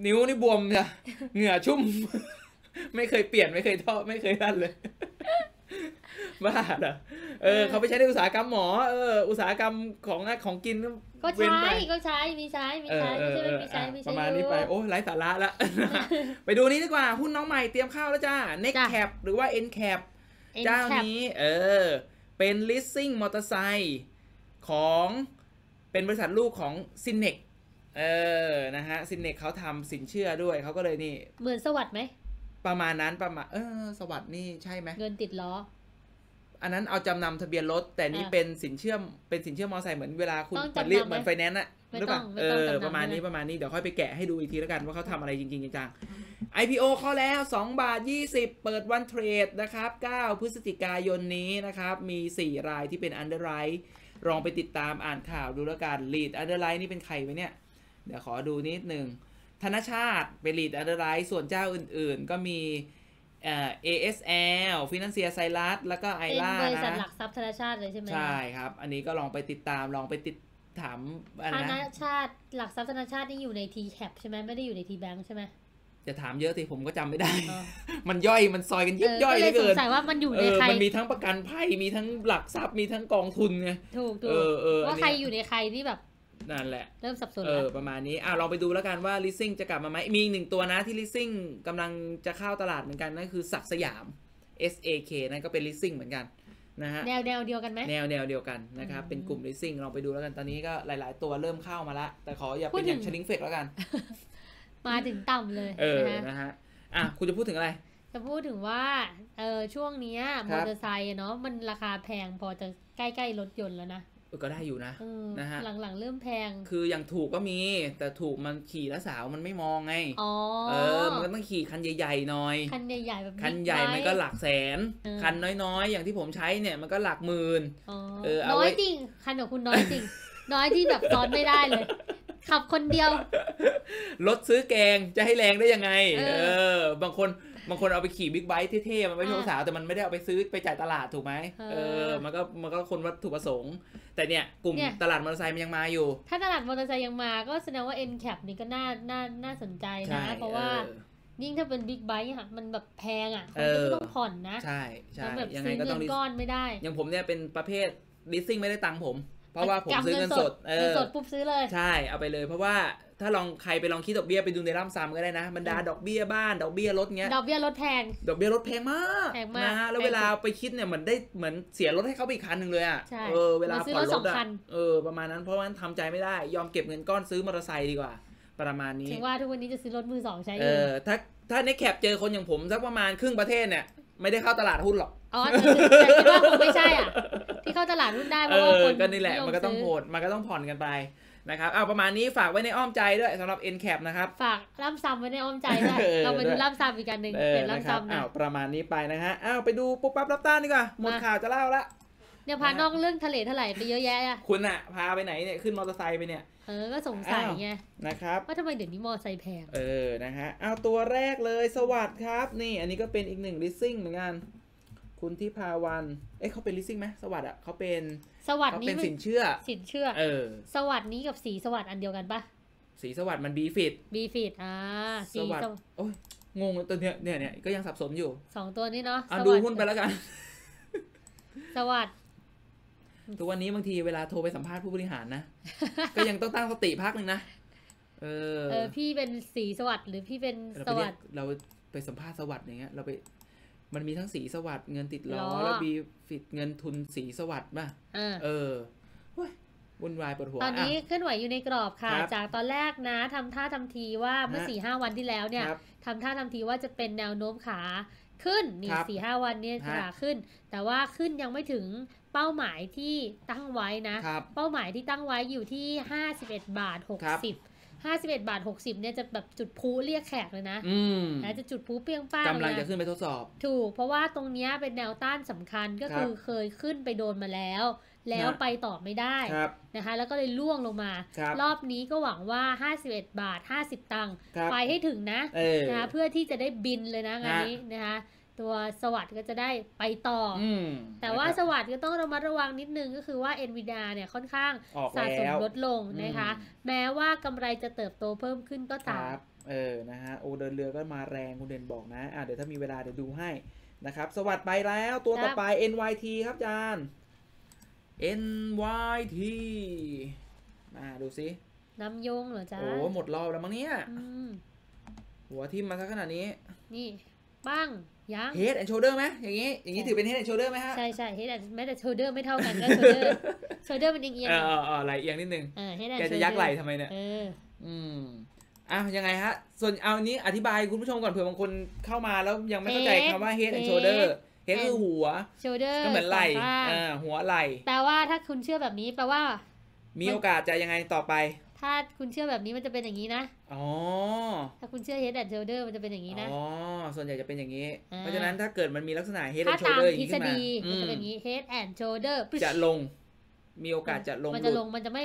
นิ้วนี่บวมจ้ะเหงื่อชุ่มไม่เคยเปลี่ยนไม่เคยทอดไม่เคยนั่นเลยบ้าเหรอเออเขาไปใช้ในอุตสาหกรรมหมอเอออุตสาหกรรมของของกินก็ใช้ก็ใช้มีใช้มีใช้ไม่ใช่ไม่มีใช้ไม่ใช่ประมาณนี้ไปโอ้ไร้สาระละไปดูนี้ดีกว่าหุ้นน้องใหม่เตรียมเข้าแล้วจ้า Next Cap หรือว่า N Cap เจ้านี้เออเป็น leasing มอเตอร์ไซค์ของเป็นบริษัทลูกของซินเนกเออนะฮะซินเนกเขาทำสินเชื่อด้วยเขาก็เลยนี่เหมือนสวัสดิ์ไหมประมาณนั้นประมาณเออสวัสดิ์นี่ใช่ไหมเงินติดล้ออันนั้นเอาจำนำทะเบียนรถแต่นี่เป็นสินเชื่อเป็นสินเชื่อมอเตอร์ไซค์เหมือนเวลาคุณเรียกเหมือนไฟแนนซ์อะหรือเปล่าเออประมาณนี้ประมาณนี้เดี๋ยวค่อยไปแกะให้ดูอีกทีแล้วกันว่าเขาทำอะไรจริงๆจังๆ ไอ พี โอ เข้าแล้วสองบาทยี่สิบเปิดวันเทรดนะครับเก้าพฤศจิกายนนี้นะครับมีสี่รายที่เป็นอันเดอร์ไรท์ลองไปติดตามอ่านข่าวดูแล้วกันลีดอันเดอร์ไรท์นี่เป็นใครไหมเนี่ยเดี๋ยวขอดูนิดหนึ่งธนชาติเป็นลีดอันเดอร์ไรท์ส่วนเจ้าอื่นๆก็มีเอสแอลฟินันเซียไซรัสแล้วก็ไอล่านะเป็นบริษัทหลักทรัพย์ธนชาติเลยใช่ไหมใช่ครับอันนี้ก็ลองไปติดตามลองไปติดถามธนชาติหลักทรัพย์ธนชาตินี่อยู่ใน T Cap ใช่ไหมไม่ได้อยู่ใน T Bank ใช่ไหมจะถามเยอะสิผมก็จำไม่ได้มันย่อยมันซอยกันยิบย่อยเลยสงสัยว่ามันอยู่ในใครมันมีทั้งประกันภัยมีทั้งหลักทรัพย์มีทั้งกองทุนไงถูกๆว่าใครอยู่ในใครที่แบบนั่นแหละเริ่มสับสนแล้วประมาณนี้อ่ะลองไปดูแล้วกันว่า leasing จะกลับมาไหมมีอีกหนึ่งตัวนะที่ leasing กำลังจะเข้าตลาดเหมือนกันนั่นคือศักดิ์สยาม เอส เอ เค นั่นก็เป็น leasing เหมือนกันนะฮะแนวแนวเดียวกันไหมแนวแนวเดียวกันนะครับเป็นกลุ่ม leasing ลองไปดูแล้วกันตอนนี้ก็หลายๆตัวเริ่มเข้ามาละแต่ขออย่าเป็นอย่างชลิงเฟกแล้วกันมาถึงต่ำเลยเออนะฮะอ่ะคุณจะพูดถึงอะไรจะพูดถึงว่าเออช่วงนี้มอเตอร์ไซค์เนาะมันราคาแพงพอจะใกล้ๆรถยนต์แล้วนะก็ได้อยู่นะนะฮะหลังๆเริ่มแพงคืออย่างถูกก็มีแต่ถูกมันขี่แล้วสาวมันไม่มองไงอ๋อเออมันก็ต้องขี่คันใหญ่ๆหน่อยคันใหญ่ๆแบบคันใหญ่มันก็หลักแสนคันน้อยๆอย่างที่ผมใช้เนี่ยมันก็หลักหมื่นอ๋อน้อยจริงคันของคุณน้อยจริงน้อยที่แบบซ้อนไม่ได้เลยขับคนเดียวรถซื้อแกงจะให้แรงได้ยังไงเออบางคนบางคนเอาไปขี่บิ๊กไบค์เท่ๆมันไม่โชว์สาวแต่มันไม่ได้เอาไปซื้อไปจ่ายตลาดถูกไหมเออมันก็มันก็คนวัตถุประสงค์แต่เนี่ยกลุ่มตลาดมอเตอร์ไซค์มันยังมาอยู่ถ้าตลาดมอเตอร์ไซค์ยังมาก็แสดงว่า N Cap นี่ก็น่าน่าน่าสนใจนะเพราะว่ายิ่งถ้าเป็นบิ๊กไบค์ค่ะมันแบบแพงอ่ะคนก็ต้องผ่อนนะใช่ใช่ยังไงก็ต้องก้อนไม่ได้อย่างผมเนี่ยเป็นประเภทดิสซิ่งไม่ได้ตังค์ผมเพราะว่าผมซื้อเงินสดเงินสดปุ๊บซื้อเลยใช่เอาไปเลยเพราะว่าถ้าลองใครไปลองคิดดอกเบี้ยไปดูในร่ำซ้ำก็ได้นะบรรดาดอกเบี้ยบ้านดอกเบี้ยรถเงี้ยดอกเบี้ยรถแพงดอกเบี้ยรถแพงมากนะฮะแล้วเวลาไปคิดเนี่ยเหมือนได้เหมือนเสียรถให้เขาไปอีกคันหนึ่งเลยอ่ะเออเวลาผ่อนรถอ่ะเออประมาณนั้นเพราะว่าทำใจไม่ได้ยอมเก็บเงินก้อนซื้อมอเตอร์ไซค์ดีกว่าประมาณนี้ถึงว่าทุกวันนี้จะซื้อรถมือสองใช้เออถ้าถ้าในแคปเจอคนอย่างผมสักประมาณครึ่งประเทศเนี่ยไม่ได้เข้าตลาดหุ้นหรอกอ๋อแต่คิดว่าคงไม่ใช่อ่ะที่เข้าตลาดหุ้นได้เพราะว่าคนก็นี่แหละมันก็ต้องโหดมันก็ต้องผ่อนกันไป นะครับเอาประมาณนี้ฝากไว้ในอ้อมใจด้วยสำหรับ เอ็นแคป นะครับฝากล่ำซ้ำไว้ในอ้อมใจด้วย เราไปดูล่ำซ้ำอีกอันหนึ่งเป็นล่ำซ้ำนะประมาณนี้ไปนะฮะเอาไปดูปุ๊บปั๊บรับต้านดีกว่าหมดข่าวจะเล่าละเนี่ยพานอกเรื่องทะเลเท่าไหร่ไปเยอะแยะอ่ะคุณอ่ะพาไปไหนเนี่ยขึ้นมอเตอร์ไซค์ไปเนี่ยเออก็สงสัยไงนะครับว่าทำไมเดี๋ยวนี้มอเตอร์ไซค์แพงเออนะฮะเอาตัวแรกเลยสวัสดิ์ครับนี่อันนี้ก็เป็นอีกหนึ่งลิสซิ่งเหมือนกันคุณที่พาวันเอ๊ะเขาเป็นลิสซิ่งไหมสวัสดิ์อ่ะเขาเป็นสวัสดิ์นี้เป็นสินเชื่อสินเชื่อเออสวัสดิ์นี้กับสีสวัสดิ์อันเดียวกันปะสีสวัสดิ์มันบีฟิตบีฟิตอ่าสวัสดิ์โอ้ยงงตัวเนี้ยเนี่ยเนี่ยก็ยังสับสนอยู่สองตัวนี้เนาะเอาดูหุ้นไปแล้วกันสวัสดิ์ทุกวันนี้บางทีเวลาโทรไปสัมภาษณ์ผู้บริหารนะ ก็ยังต้องตั้งสติพักหนึ่งนะเออเออพี่เป็นสีสวัสดิ์หรือพี่เป็นสวัสดิ์เราไปสัมภาษณ์สวัสดิ์อย่างเงี้ยเราไปมันมีทั้งสีสวัสดิ์เงินติดล้อแล้วบีฟิตเงินทุนสีสวัสดิ์ป่ะเออวุ่นวายปวดหัวตอนนี้เคลื่อนไหวอยู่ในกรอบค่ะจากตอนแรกนะทำท่าทำทีว่าเมื่อสี่ห้าวันที่แล้วเนี่ยทำท่าทำทีว่าจะเป็นแนวโน้มขาขึ้นนี่สี่ห้าวันเนี่ยขาขึ้นแต่ว่าขึ้นยังไม่ถึงเป้าหมายที่ตั้งไว้นะเป้าหมายที่ตั้งไว้อยู่ที่ห้าสิบเอ็ดบาทหกสิบเนี่ยจะแบบจุดพูเรียกแขกเลยนะนะจะจุดพูเปรี้ยงป้างกำลังจะขึ้นไปทดสอบถูกเพราะว่าตรงนี้เป็นแนวต้านสำคัญก็คือเคยขึ้นไปโดนมาแล้วแล้วไปต่อไม่ได้นะคะแล้วก็เลยล่วงลงมารอบนี้ก็หวังว่าห้าสิบเอ็ดบาทห้าสิบตังค์ไปให้ถึงนะนะเพื่อที่จะได้บินเลยนะงานนี้นะคะตัวสวัสด์ก็จะได้ไปต่อแต่ว่าสวัสด์ก็ต้องระมัดระวังนิดนึงก็คือว่า เอ็นวีดีเอ เนี่ยค่อนข้างสะสมลดลงนะคะแม้ว่ากำไรจะเติบโตเพิ่มขึ้นก็ตามเออนะฮะโอเดินเรือก็มาแรงคุณเด่นบอกนะอ่ะเดี๋ยวถ้ามีเวลาเดี๋ยวดูให้นะครับสวัสด์ไปแล้วตัวต่อไป เอ็น วาย ที ครับจาน เอ็น วาย ที มาดูสิน้ำยงเหรอจ๊ะโอ้หมดรอบแล้วมั้งเนี่ยหัวทิ่มมาซะขนาดนี้นี่บ้างยัง Head and Shoulder ไหมอย่างนี้อย่างนี้ถือเป็น Head and Shoulder ไหมฮะใช่ใช่ Head and ไม่แต่ Shoulder ไม่เท่ากันก็ Shoulder Shoulder มันเอียงเอียงอ๋ออ๋อไหลเอียงนิดนึงแกจะยักไหลทำไมเนี่ยเอออืมอ่ะยังไงฮะส่วนเอานี้อธิบายคุณผู้ชมก่อนเผื่อบางคนเข้ามาแล้วยังไม่เข้าใจคำว่า Head and Shoulder Head คือหัว Shoulder ก็เหมือนไหลอ่าหัวไหลแปลว่าถ้าคุณเชื่อแบบนี้แปลว่ามีโอกาสจะยังไงต่อไปถ้าคุณเชื่อแบบนี้มันจะเป็นอย่างนี้นะอ๋อถ้าคุณเชื่อ Head and Shoulder มันจะเป็นอย่างนี้นะอ๋อส่วนใหญ่จะเป็นอย่างนี้เพราะฉะนั้นถ้าเกิดมันมีลักษณะ Head and Shoulder อย่างนี้ขึ้นมามันจะเป็นอย่างนี้ Head and Shoulder จะลงมีโอกาสจะลงมันจะลงมันจะไม่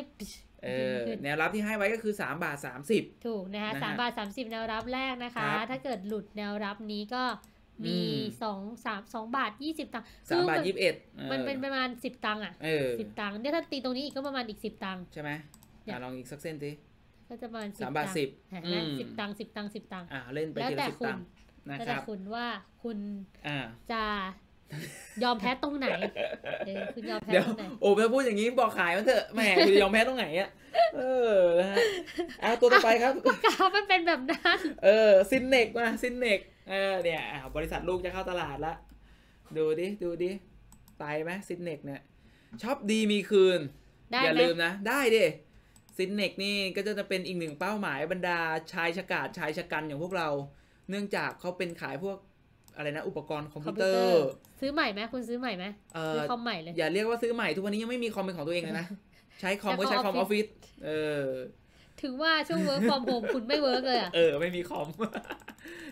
เออแนวรับที่ให้ไว้ก็คือสามบาทสามสิบถูกนะคะสามบาทสามสิบแนวรับแรกนะคะถ้าเกิดหลุดแนวรับนี้ก็มีสองสามสองบาทยี่สิบตังค์สามบาทยี่สิบเอ็ดมันเป็นประมาณสิบตังค์อ่ะสิบตังค์เนี่ยถ้าตีตรงนี้อีกก็ประมาณอีกสิบตังค์ใช่ไหมอ่ะลองอีกสักเส้นสิก็จะประมาณสามบาทสิบสิบตังค์สิบตังค์สิบตังค์อ่ะเล่นไปแล้วแต่คุณแล้วแต่คุณว่าคุณจะยอมแพ้ตรงไหนเออคุณยอมแพ้ตรงไหนโอ้ไปพูดอย่างนี้บอกขายมันเถอะแหมคุณยอมแพ้ตรงไหนอ่ะเออนะฮะเอาตัวต่อไปครับก็กราฟมันเป็นแบบนั้นเออซินเนกมาซินเนกเออเนี่ยบริษัทลูกจะเข้าตลาดละดูดิดูดิตายไหมซินเนกเนี่ยชอบดีมีคืนอย่าลืมนะได้ดิซินเนกนี่ก็จะเป็นอีกหนึ่งเป้าหมายบรรดาชายชกาจชายชกันอย่างพวกเราเนื่องจากเขาเป็นขายพวกอะไรนะอุปกรณ์คอมพิวเตอร์ซื้อใหม่ไหมคุณซื้อใหม่ไหมซื้อคอมใหม่เลยอย่าเรียกว่าซื้อใหม่ทุกวันนี้ยังไม่มีคอมเป็นของตัวเองเลยนะใช้คอมก็ใช้คอมออฟฟิศเออถึงว่าช่วงเวิร์กฟอร์มโฮมคุณไม่เวิร์กเลยอ่ะเออไม่มีคอม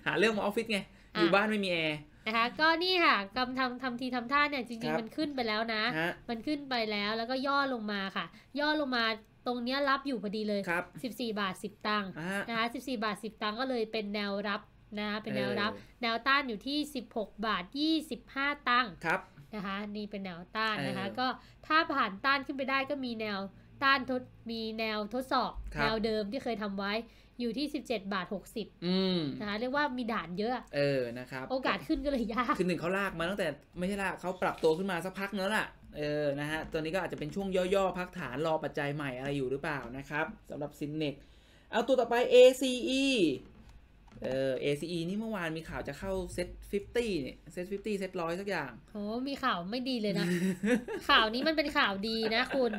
หาเรื่องมาออฟฟิศไงอยู่บ้านไม่มีแอร์นะคะก็นี่ค่ะกำทำทำทีทำท่าเนี่ยจริงๆมันขึ้นไปแล้วนะมันขึ้นไปแล้วแล้วก็ย่อลงมาค่ะย่อลงมาตรงนี้รับอยู่พอดีเลยสิบสี่บาทสิบตังค์นะคะสิบสี่บาทสิบตังค์ก็เลยเป็นแนวรับนะเป็นแนวรับแนวต้านอยู่ที่สิบหกบาทยี่สิบห้าตังค์นะคะนี่เป็นแนวต้านนะคะก็ถ้าผ่านต้านขึ้นไปได้ก็มีแนวต้านทดมีแนวทดสอบแนวเดิมที่เคยทำไว้อยู่ที่สิบเจ็ดบาทหกสิบนะคะเรียกว่ามีด่านเยอะเออนะครับโอกาสขึ้นก็เลยยากคือหนึ่งเขาลากมาตั้งแต่ไม่ใช่ลากเขาปรับตัวขึ้นมาสักพักแล้วล่ะเออนะฮะตอนนี้ก็อาจจะเป็นช่วงย่อๆพักฐานรอปัจจัยใหม่อะไรอยู่หรือเปล่านะครับสำหรับซินเนกเอาตัวต่อไป เอ ซี อี เออ เอ ซี อี นี่เมื่อวานมีข่าวจะเข้าเซตห้าสิบเนี่ยเซตห้าสิบเซตร้อยสักอย่างโอ้มีข่าวไม่ดีเลยนะ ข่าวนี้มันเป็นข่าวดีนะคุณ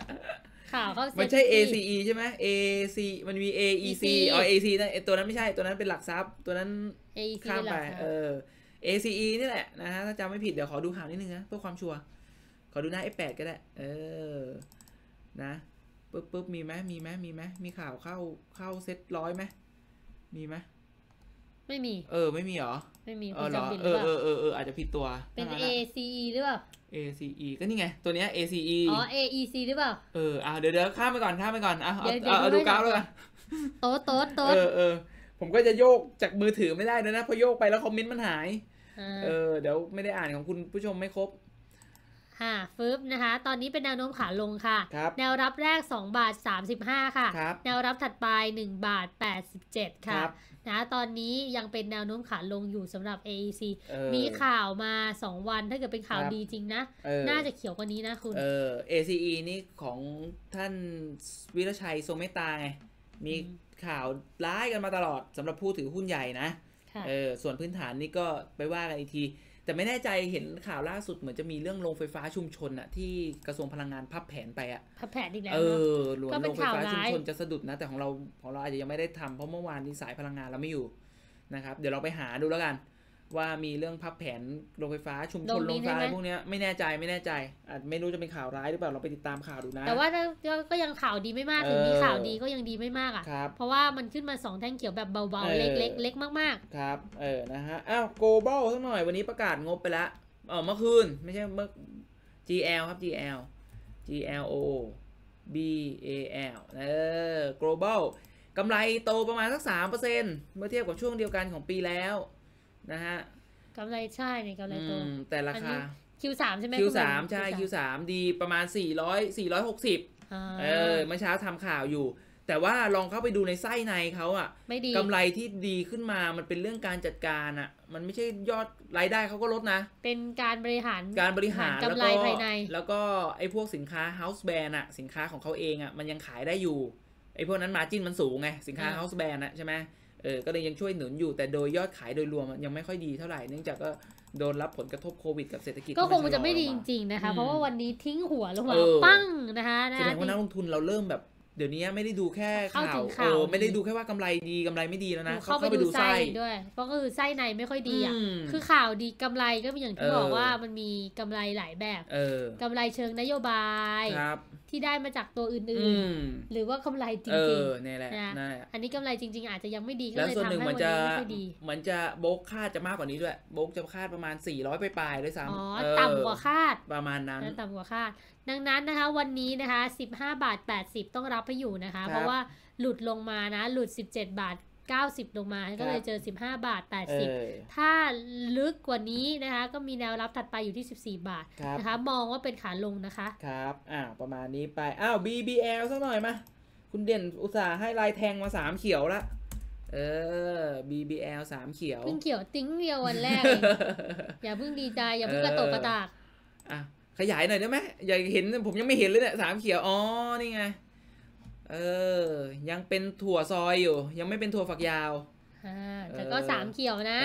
ข่าวเข้าเซตมันใช่ เอ ซี อี ใช่ไหม เอ ซี มันมี เอ อี ซี อ๋อ เอ ซี นั่นตัวนั้นไม่ใช่ตัวนั้นเป็นหลักทรัพย์ตัวนั้นข้ามไปเออ เอ ซี อี นี่แหละนะฮะถ้าจำไม่ผิดเดี๋ยวขอดูข่าวนิดนึงนะเพื่อความชัวร์ขอดูหน้า เอฟ แปด ก็ได้เออนะ ปึ๊บปึ๊บมีไหมมีไหมมีไหมมีข่าวเข้าเข้าเซ็ตร้อยไหมมีไหมไม่มีเออไม่มีหรอไม่มีเออเออเออเอออาจจะผิดตัวเป็น เอ ซี อี หรือเปล่า เอ ซี อี ก็นี่ไงตัวเนี้ย เอ ซี อี อ๋อ เอ อี ซี หรือเปล่าเอออ่ะเดี๋ยวเดี๋ยวข้ามไปก่อนข้ามไปก่อนอ่ะเอาดูกราฟแล้วกันโต๊ดโต๊ดโต๊ดเออเออผมก็จะโยกจากมือถือไม่ได้นะนะพอโยกไปแล้วคอมเมนต์มันหายเออเดี๋ยวไม่ได้อ่านของคุณผู้ชมไม่ครบค่ะฟืบนะคะตอนนี้เป็นแนวโน้มขาลงค่ะแนวรับแรกสองบาทสามสิบห้าค่ะแนวรับถัดไปหนึ่งบาทแปดสิบเจ็ดค่ะนะตอนนี้ยังเป็นแนวโน้มขาลงอยู่สำหรับ เอ อี ซี มีข่าวมาสองวันถ้าเกิดเป็นข่าวดีจริงนะน่าจะเขียวกว่านี้นะคุณเออ เอ ซี อี นี่ของท่านวิรชัยทรงเมตตาไงมีข่าวร้ายกันมาตลอดสำหรับผู้ถือหุ้นใหญ่นะเออส่วนพื้นฐานนี่ก็ไปว่ากันอีกทีแต่ไม่แน่ใจเห็นข่าวล่าสุดเหมือนจะมีเรื่องโรงไฟฟ้าชุมชนอะที่กระทรวงพลังงานพับแผนไปอะพับแผนอีกแล้วเออหลวงโรงไฟฟ้าชุมชนจะสะดุดนะแต่ของเราของเราอาจจะยังไม่ได้ทำเพราะเมื่อวานนี้สายพลังงานเราไม่อยู่นะครับเดี๋ยวเราไปหาดูแล้วกันว่ามีเรื่องพับแผนโรงไฟฟ้าชุมชนโรงไฟฟ้าอะไรพวกนี้ไม่แน่ใจไม่แน่ใจอาจไม่รู้จะเป็นข่าวร้ายหรือเปล่าเราไปติดตามข่าวดูนะแต่ว่าก็ยังข่าวดีไม่มากถึงมีข่าวดีก็ยังดีไม่มากอ่ะเพราะว่ามันขึ้นมาสองแท่งเขียวแบบเบาๆเล็กๆเล็กมากๆครับเออนะฮะอ้าวโกลบอลสักหน่อยวันนี้ประกาศงบไปแล้วเออเมื่อคืนไม่ใช่เมื่อ จี แอล ครับ จี แอล จี แอล โอ บี เอ แอล เออโกลบอลกำไรโตประมาณสัก สามเปอร์เซ็นต์ เมื่อเทียบกับช่วงเดียวกันของปีแล้วนะฮะกำไรใช่เนี่ยกำไรตัวแต่ราคา คิว สาม ใช่ไหม คิว สาม ใช่ คิว สาม ดีประมาณสี่ร้อย สี่ร้อยหกสิบเออเมื่อเช้าทำข่าวอยู่แต่ว่าลองเข้าไปดูในไส้ในเขาอ่ะกำไรที่ดีขึ้นมามันเป็นเรื่องการจัดการอ่ะมันไม่ใช่ยอดรายได้เขาก็ลดนะเป็นการบริหารการบริหารกำไรภายในแล้วก็ไอ้พวกสินค้า house brand อ่ะสินค้าของเขาเองอ่ะมันยังขายได้อยู่ไอ้พวกนั้น margin มันสูงไงสินค้า house brand อ่ะใช่ไหมเออก็เลยยังช่วยหนุนอยู่แต่โดยยอดขายโดยรวมยังไม่ค่อยดีเท่าไหร่เนื่องจากก็โดนรับผลกระทบโควิดกับเศรษฐกิจก็คงจะไม่ดีจริงๆนะคะเพราะว่าวันนี้ทิ้งหัวลงมาปั้งนะคะแสดงว่านักลงทุนเราเริ่มแบบเดี๋ยวนี้ไม่ได้ดูแค่ข่าวเออไม่ได้ดูแค่ว่ากำไรดีกำไรไม่ดีแล้วนะเข้าไปดูไส้ด้วยเพราะก็คือไส้ในไม่ค่อยดีอ่ะคือข่าวดีกำไรก็เป็นอย่างที่บอกว่ามันมีกำไรหลายแบบกำไรเชิงนโยบายที่ได้มาจากตัวอื่นๆหรือว่ากำไรจริงๆนี่แหละอันนี้กำไรจริงๆอาจจะยังไม่ดีก็เลยทำให้มันไม่ค่อยดีเหมือนจะโบกคาดจะมากกว่านี้ด้วยโบกจะคาดประมาณสี่ร้อยไปปลายด้วยซ้ำอ๋อต่ำกว่าคาดประมาณนั้นต่ำกว่าคาดดังนั้นนะคะวันนี้นะคะสิบห้าบาทแปดสิบต้องรับไปอยู่นะคะเพราะว่าหลุดลงมานะหลุดสิบเจ็ดบาทเก้าสิบลงมาก็เลยเจอสิบห้าบาทแปดสิบถ้าลึกกว่านี้นะคะก็มีแนวรับถัดไปอยู่ที่สิบสี่บาทนะคะมองว่าเป็นขาลงนะคะครับอ่าประมาณนี้ไปอ้าว บี บี แอล สักหน่อยมาคุณเด่นอุตส่าห์ให้ลายแทงมาสามเขียวละเออ บี บี แอล สามเขียวเพิ่งเขียวติ้งเดียววันแรก อย่าเพิ่งดีใจอย่าเพิ่งกระตกกระตากอ่ะขยายหน่อยได้ไหมอย่าเห็นผมยังไม่เห็นเลยเนี่ยสามเขียวอ๋อนี่ไงเออยังเป็นถั่วซอยอยู่ยังไม่เป็นถั่วฝักยาวแต่ก็สามเขียวนะ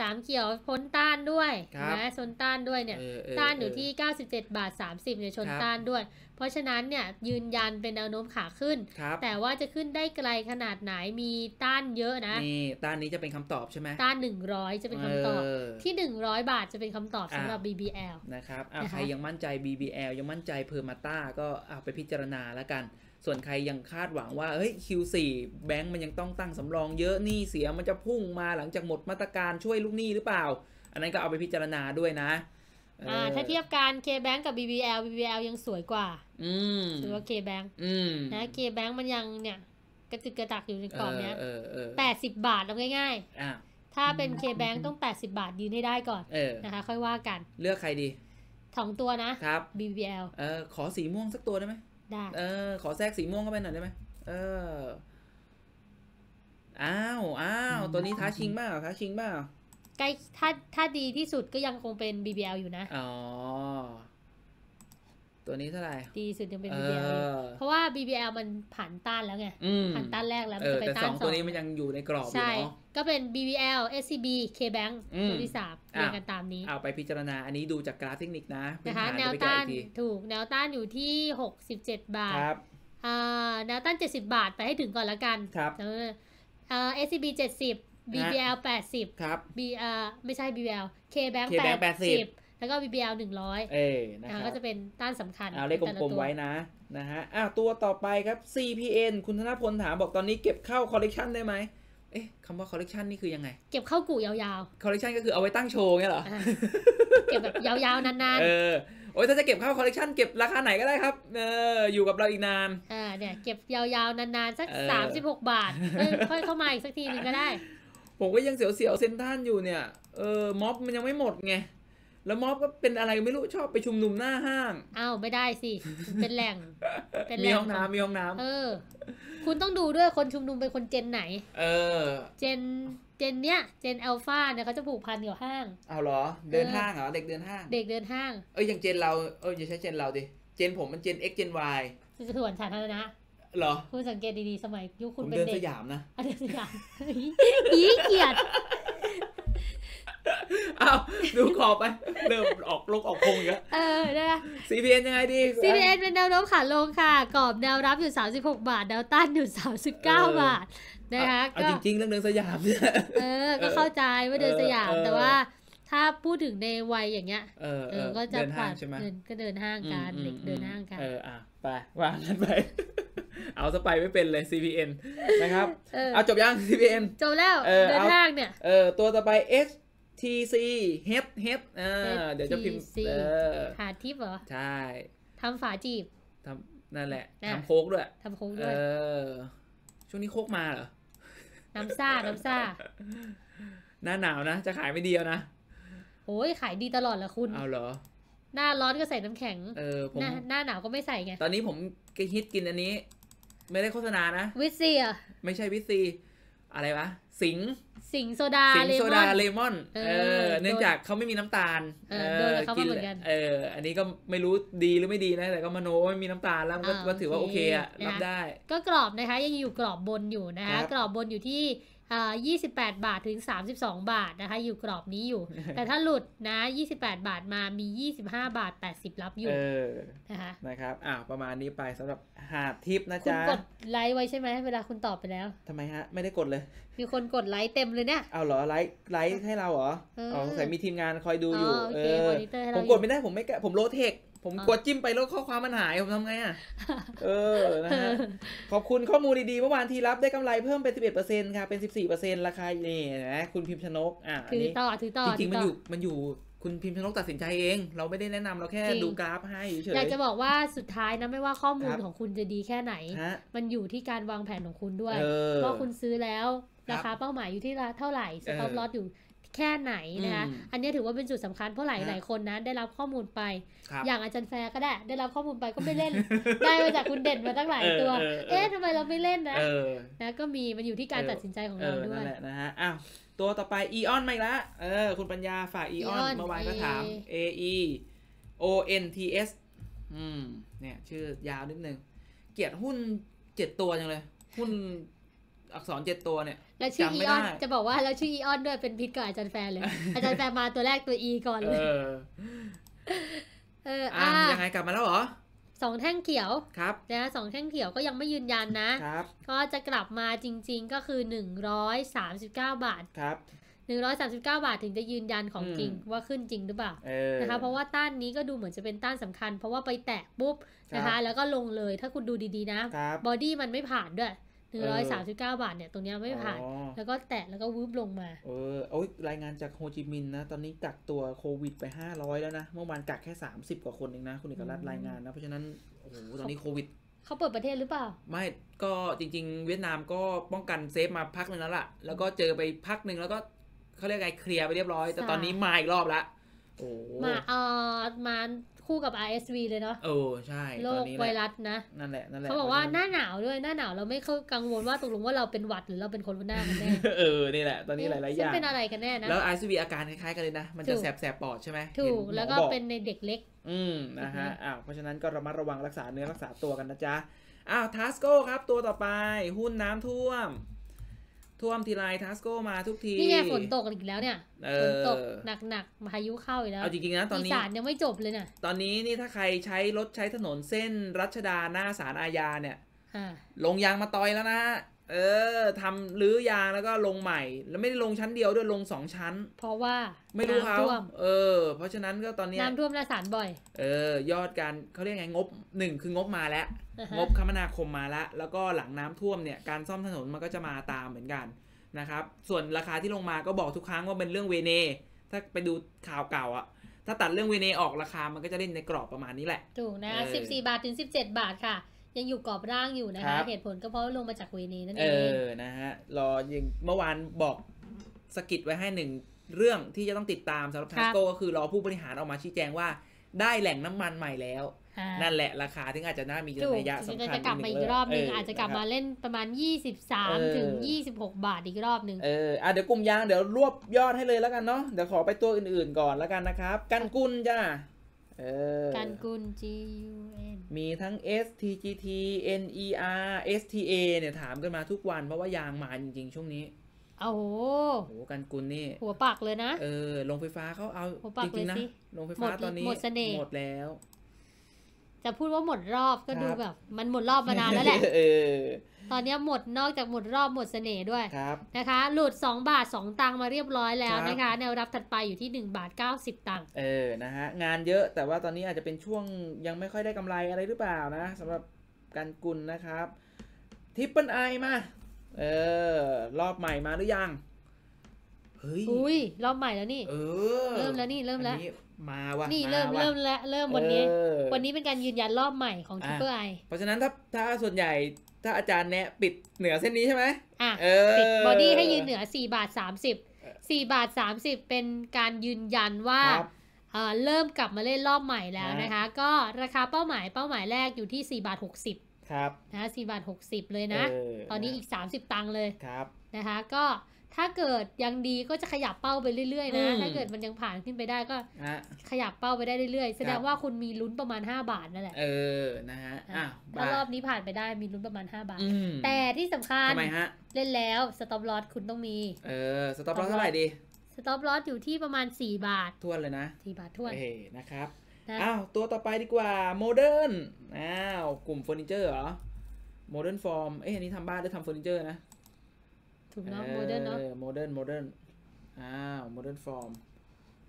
สามเขียวพ้นต้านด้วยนะชนต้านด้วยเนี่ยต้านอยู่ที่เก้าสิบเจ็ดบาทสามสิบเนี่ยชนต้านด้วยเพราะฉะนั้นเนี่ยยืนยันเป็นแนวโน้มขาขึ้นแต่ว่าจะขึ้นได้ไกลขนาดไหนมีต้านเยอะนะนี่ต้านนี้จะเป็นคำตอบใช่ไหมต้านหนึ่งร้อยจะเป็นคำตอบที่หนึ่งร้อยบาทจะเป็นคำตอบสำหรับ บี บี แอล นะครับใครยังมั่นใจ บี บี แอล ยังมั่นใจเพอร์มาต้าก็เอาไปพิจารณาแล้วกันส่วนใครยังคาดหวังว่าเฮ้ย คิว สี่ แบงก์มันยังต้องตั้งสำรองเยอะหนี้เสียมันจะพุ่งมาหลังจากหมดมาตรการช่วยลูกหนี้หรือเปล่าอันนั้นก็เอาไปพิจารณาด้วยนะอ่าถ้าเทียบกัน เค แบงก์ กับ บี บี แอล บี บี แอล ยังสวยกว่าอืมสวยกว่า เค แบงก์ อืมนะ เค แบงก์ มันยังเนี่ยกระตึกกระตักอยู่ในกรอบเนี้ยแปดสิบบาทเอาง่ายๆอ่าถ้าเป็น เค แบงก์ ต้องแปดสิบบาทยืนให้ได้ก่อนนะคะค่อยว่ากันเลือกใครดีสองตัวนะครับ บี บี แอล เออขอสีม่วงสักตัวได้ไหมเออขอแทรกสีม่วงเข้าไปหน่อยได้ไหมเอออ้าวอ้าวตัวนี้ท้าชิงบ้างท้าชิงบ้างใกล้ถ้าถ้าดีที่สุดก็ยังคงเป็น บี บี แอล อยู่นะอ๋อตัวนี้เท่าไหร่ดีสุดยังเป็น บี บี แอล เพราะว่า บี บี แอล มันผ่านต้านแล้วไงผ่านต้านแรกแล้วมันจะไปต้านสองตัวนี้มันยังอยู่ในกรอบอยู่เนาะก็เป็น บี บี แอล เอส ซี บี เค แบงก์ ตัวที่สามเรียงกันตามนี้เอาไปพิจารณาอันนี้ดูจากกราฟเทคนิคนะนะคะแนวต้านถูกแนวต้านอยู่ที่หกสิบเจ็ดบาทแนวต้านเจ็ดสิบบาทไปให้ถึงก่อนละกันเออ เอส ซี บี เจ็ดสิบ บี บี แอล แปดสิบ บี เอ ไม่ใช่ บี บี แอล เค แบงก์ แปดสิบ แล้วก็ บี บี แอล หนึ่งร้อยเออนะครับก็จะเป็นต้านสำคัญเอาเลขกลมๆไว้นะนะฮะอ่ะตัวต่อไปครับ ซี พี เอ็น คุณธนพลถามบอกตอนนี้เก็บเข้าคอลเลกชันได้ไหมเอ๊ะคำว่าคอลเลกชันนี่คือยังไงเก็บเข้ากู่ยาวๆคอลเลกชันก็คือเอาไว้ตั้งโชว์เงี้ยเหรอเก็บแบบยาวๆนานๆเออโอ้ยถ้าจะเก็บเข้าคอลเลกชันเก็บราคาไหนก็ได้ครับเอออยู่กับเราอีกนานอ่าเนี่ยเก็บยาวๆนานๆสักสามสิบหกบาทค่อยเข้ามาอีกสักทีนึงก็ได้ผมก็ยังเสียวๆเซ็นทรัลอยู่เนี่ยเออม็อบมันยังไม่หมดไงแล้วม็อบก็เป็นอะไรไม่รู้ชอบไปชุมนุมหน้าห้างอ้าวไม่ได้สิเป็นแหล่งเป็นแหล่งมีห้องน้ำมีห้องน้ำเออคุณต้องดูด้วยคนชุมนุมเป็นคนเจนไหนเออเจนเจนเนี้ยเจนอัลฟาเนี่ยเขาจะผูกพันกับห้างเอาเหรอเดินห้างเหรอเด็กเดินห้างเด็กเดินห้างเอ้ยอย่างเจนเราเอ้ยอย่าใช้เจนเราดิเจนผมมันเจน X เจน Y ส่วนสาธารณะเหรอคุณสังเกตดีๆสมัยยุคคุณเป็นเด็กเดินสยามนะเดินสยามอีเกียดอ้าวดูขอบไปเริ่มออกลงออกพงเยอะเออได้ ซี พี เอ็น ยังไงดี ซี พี เอ็น เป็นแนวโน้มขาลงค่ะกรอบแนวรับอยู่สามสิบหกบาทแนวต้านอยู่สามสิบเก้าบาทนะคะก็จริงๆเรื่องเดินสยามเนี่ยเออก็เข้าใจว่าเดินสยามแต่ว่าถ้าพูดถึงในวัยอย่างเงี้ยเออก็จะผ่านเดินก็เดินห้างกันเด็กเดินห้างกันเอออ่ะไปว่ากันไปเอาสไปไม่เป็นเลย ซี พี เอ็น นะครับเอาจบยัง ซี พี เอ็น จบแล้วเดินห้างเนี่ยเออตัวต่อไป Sที ซี เฮดเฮดอ่าเดี๋ยวจะพิมพ์หาทิปเหรอใช่ทำฝาจีบทำนั่นแหละทำโค้กด้วยทำโค้กด้วยเออช่วงนี้โค้กมาเหรอน้ำซ่าน้ำซ่าหน้าหนาวนะจะขายไม่ดีนะโอ้ยขายดีตลอดเหรอคุณเอาเหรอหน้าร้อนก็ใส่น้ำแข็งเออผมหน้าหนาวก็ไม่ใส่ไงตอนนี้ผมฮิตกินอันนี้ไม่ได้โฆษณานะวิตซีอ่ะไม่ใช่วิตซีอะไรวะสิงสิงโซดาเลมอนเออเนื่องจากเขาไม่มีน้ำตาลเออกินเอออันนี้ก็ไม่รู้ดีหรือไม่ดีนะแต่ก็มโนไม่มีน้ำตาลแล้วก็ถือว่าโอเคอะรับได้ก็กรอบนะคะยังอยู่กรอบบนอยู่นะคะกรอบบนอยู่ที่ยี่สิบแปดบาทถึงสามสิบสองบาทนะคะอยู่กรอบนี้อยู่แต่ถ้าหลุดนะยี่สิบแปดบาทมามียี่สิบห้าบาทแปดสิบรับอยู่นะคะนะครับอ่าประมาณนี้ไปสำหรับหาทิปนะจ๊ะคุณกดไลค์ไว้ใช่ไหมเวลาคุณตอบไปแล้วทำไมฮะไม่ได้กดเลยมีคนกดไลค์เต็มเลยเนี่ยเอาเหรอไลค์ไลค์ให้เราเหรออ๋อใส่มีทีมงานคอยดูอยู่เออผมกดไม่ได้ผมไม่ผมโลเทคผมกดจิ้มไปแล้วข้อความมันหายผมทำไงอ่ะเออนะฮะขอบคุณข้อมูลดีๆเมื่อวานที่รับได้กำไรเพิ่มเป็น สิบเอ็ดเปอร์เซ็นต์ ค่ะเป็น สิบสี่เปอร์เซ็นต์ ราคานี่นะคุณพิมพ์ชนกอ่ะถือต่อถือต่อจริงๆมันอยู่มันอยู่คุณพิมพ์ชนกตัดสินใจเองเราไม่ได้แนะนำเราแค่ดูกราฟให้เฉยๆอยากจะบอกว่าสุดท้ายนะไม่ว่าข้อมูลของคุณจะดีแค่ไหนมันอยู่ที่การวางแผนของคุณด้วยว่าคุณซื้อแล้วราคาเป้าหมายอยู่ที่เท่าไหร่สต็อปลอสอยู่แค่ไหนนะคะอันนี้ถือว่าเป็นจุดสำคัญเพราะหลายหลายคนนะได้รับข้อมูลไปอย่างอาจารย์แฟร์ก็ได้ได้รับข้อมูลไปก็ไม่เล่นได้มาจากคุณเด่นมาตั้งหลายตัวเอ๊ะทำไมเราไม่เล่นนะนะก็มีมันอยู่ที่การตัดสินใจของเราด้วยนะฮะอ้าวตัวต่อไปอีออนมาอีกแล้วเออคุณปัญญาฝากอีออนเมื่อวานก็ถาม เอ อี โอ เอ็น ที เอส อืมเนี่ยชื่อยาวนิดนึงเกียรติหุ้นเจ็ดตัวจังเลยหุ้นอักษรเจ็ดตัวเนี่ยแล้วชื่ออีออนจะบอกว่าแล้วชื่ออีออนด้วยเป็นพิษกับอาจารย์แฟนเลยอาจารย์แฟนมาตัวแรกตัวอีก่อนเลยเอออ่ะยังไงกลับมาแล้วเหรอสองแท่งเขียวครับนะสองแท่งเขียวก็ยังไม่ยืนยันนะครับก็จะกลับมาจริงๆก็คือหนึ่งร้อยสามสิบเก้าบาทครับหนึ่งร้อยสามสิบเก้าบาทถึงจะยืนยันของจริงว่าขึ้นจริงหรือเปล่านะคะเพราะว่าต้านนี้ก็ดูเหมือนจะเป็นต้านสำคัญเพราะว่าไปแตะปุ๊บนะคะแล้วก็ลงเลยถ้าคุณดูดีๆนะบอดี้มันไม่ผ่านด้วยหนึ่งร้อยสามสิบเก้าบาทเนี่ยตรงนี้ไม่ผ่านแล้วก็แตะแล้วก็วืบลงมาเออโอ้ยรายงานจากโฮจิมินห์นะตอนนี้กักตัวโควิดไปห้าร้อยแล้วนะเมื่อวานกักแค่สามสิบกว่าคนเองนะคุณเอกรัตน์รายงานนะเพราะฉะนั้นโอ้โหตอนนี้โควิดเขาเปิดประเทศหรือเปล่าไม่ก็จริงๆเวียดนามก็ป้องกันเซฟมาพักหนึ่งแล้วล่ะแล้วก็เจอไปพักหนึ่งแล้วก็เขาเรียกอะไรเคลียร์ไปเรียบร้อยแต่ตอนนี้มาอีกรอบละโอ้มาเออมาคู่กับ อาร์ เอส วี เลยเนาะโอ้ใช่โรคไวรัสนะนั่นแหละนั่นแหละเขาบอกว่าหน้าหนาวด้วยหน้าหนาวเราไม่เข้ากังวลว่าตกลงว่าเราเป็นหวัดหรือเราเป็นโควิดหน้ากันแน่เออนี่แหละตอนนี้หลายๆอย่างเป็นอะไรกันแน่นะแล้ว อาร์ เอส วี อาการคล้ายๆกันเลยนะมันจะแสบแสบปอดใช่ไหมถูกแล้วก็เป็นในเด็กเล็กอืมนะฮะอ้าวเพราะฉะนั้นก็ระมัดระวังรักษาเนื้อรักษาตัวกันนะจ๊ะอ้าวทัสโก้ครับตัวต่อไปหุ้นน้ำท่วมท่วมทีไรทัสโก้มาทุกทีนี่ไงฝนตกอีกแล้วเนี่ยฝนตกหนักๆพายุเข้าอีกแล้วเอาจริงๆนะตอนนี้ศาลยังไม่จบเลยเนี่ยตอนนี้นี่ถ้าใครใช้รถใช้ถนนเส้นรัชดาหน้าศาลอาญาเนี่ยลงยางมาตอยแล้วนะ เออทำรื้อยางแล้วก็ลงใหม่แล้วไม่ได้ลงชั้นเดียวด้วยลงสองชั้นเพราะว่าไม่รู้เขาเออเพราะฉะนั้นก็ตอนนี้น้ำท่วมและสารบ่อยเออยอดการเขาเรียกไงงบหนึ่งคืองบมาแล้ว uh huh. งบคมนาคมมาแล้วแล้วก็หลังน้ำท่วมเนี่ยการซ่อมถนนมันก็จะมาตามเหมือนกันนะครับส่วนราคาที่ลงมาก็บอกทุกครั้งว่าเป็นเรื่องเวเนถ้าไปดูข่าวเก่าอะถ้าตัดเรื่องเวเนออกราคามันก็จะเล่นในกรอบประมาณนี้แหละถูกนะสิบสี่บาทถึงสิบเจ็ดบาทค่ะยังอยู่กรอบร่างอยู่นะคะเหตุผลก็เพราะลงมาจากเวเนนั่นเองเออนะฮะรอยังเมื่อวานบอกสกิดไว้ให้หนึ่งเรื่องที่จะต้องติดตามสำหรับทาโก้ก็คือรอผู้บริหารออกมาชี้แจงว่าได้แหล่งน้ำมันใหม่แล้วนั่นแหละราคาที่อาจจะน่ามีระยะสำคัญจะกลับมาอีกรอบนึงอาจจะกลับมาเล่นประมาณยี่สิบสามถึงยี่สิบหกบาทอีกรอบนึงเออเดี๋ยวกลุ่มยางเดี๋ยวรวบยอดให้เลยแล้วกันเนาะเดี๋ยวขอไปตัวอื่นๆก่อนแล้วกันนะครับกันกุลจ้าเออกันกุล G U N มีทั้ง S T G T N E R S T A เนี่ยถามกันมาทุกวันเพราะว่ายางมาจริงๆช่วงนี้โอ้โหโหกันกุลนี่หัวปักเลยนะเออลงไฟฟ้าเขาเอาจริงๆนะลงไฟฟ้าตอนนี้หมดเสน่ห์หมดแล้วจะพูดว่าหมดรอบก็ดูแบบมันหมดรอบมานานแล้วแหละตอนนี้หมดนอกจากหมดรอบหมดเสน่ห์ด้วยนะคะหลุดสองบาทสองตังค์มาเรียบร้อยแล้วนะคะแนวรับถัดไปอยู่ที่หนึ่งบาทเก้าสิบตังค์เออนะฮะงานเยอะแต่ว่าตอนนี้อาจจะเป็นช่วงยังไม่ค่อยได้กำไรอะไรหรือเปล่านะสำหรับกันกุลนะครับทิปเปิลไอมาเออรอบใหม่มาหรือยังเฮ้ยอุ้ยรอบใหม่แล้วนี่เออเริ่มแล้วนี่เริ่มแล้วมาว่ะนี่เริ่มเริ่มแล้วเริ่มวันนี้วันนี้เป็นการยืนยันรอบใหม่ของทิปเปอร์ไอเพราะฉะนั้นถ้าถ้าส่วนใหญ่ถ้าอาจารย์แนะปิดเหนือเส้นนี้ใช่ไหมอ่ะปิดบอดี้ให้ยืนเหนือสี่บาทสามสิบ สี่บาทสามสิบเป็นการยืนยันว่าเริ่มกลับมาเล่นรอบใหม่แล้วนะคะก็ราคาเป้าหมายเป้าหมายแรกอยู่ที่สี่บาทหกสิบครับนะสี่บาทหกสิบเลยนะตอนนี้อีกสามสิบตังค์เลยครับนะคะก็ถ้าเกิดยังดีก็จะขยับเป้าไปเรื่อยๆนะถ้าเกิดมันยังผ่านขึ้นไปได้ก็ขยับเป้าไปได้เรื่อยๆแสดงว่าคุณมีลุ้นประมาณห้าบาทนั่นแหละเออนะฮะถ้ารอบนี้ผ่านไปได้มีลุ้นประมาณห้าบาทแต่ที่สำคัญเล่นแล้วสต็อปลอสคุณต้องมีเออสต็อปลอสเท่าไหร่ดีสต็อปลอสอยู่ที่ประมาณสี่บาทท้วนเลยนะสี่บาทท้วนเฮ้นะครับอ้าวตัวต่อไปดีกว่าโมเดิร์นอ้าวกลุ่มเฟอร์นิเจอร์เหรอโมเดิร์นฟอร์มเอ๊ะอันนี้ทำบ้านหรือทำเฟอร์นิเจอร์นะถูกเนาะโมเดิร์นเนาะโมเดิร์นโมเดิร์นอ้าวโมเดิร์นฟอร์ม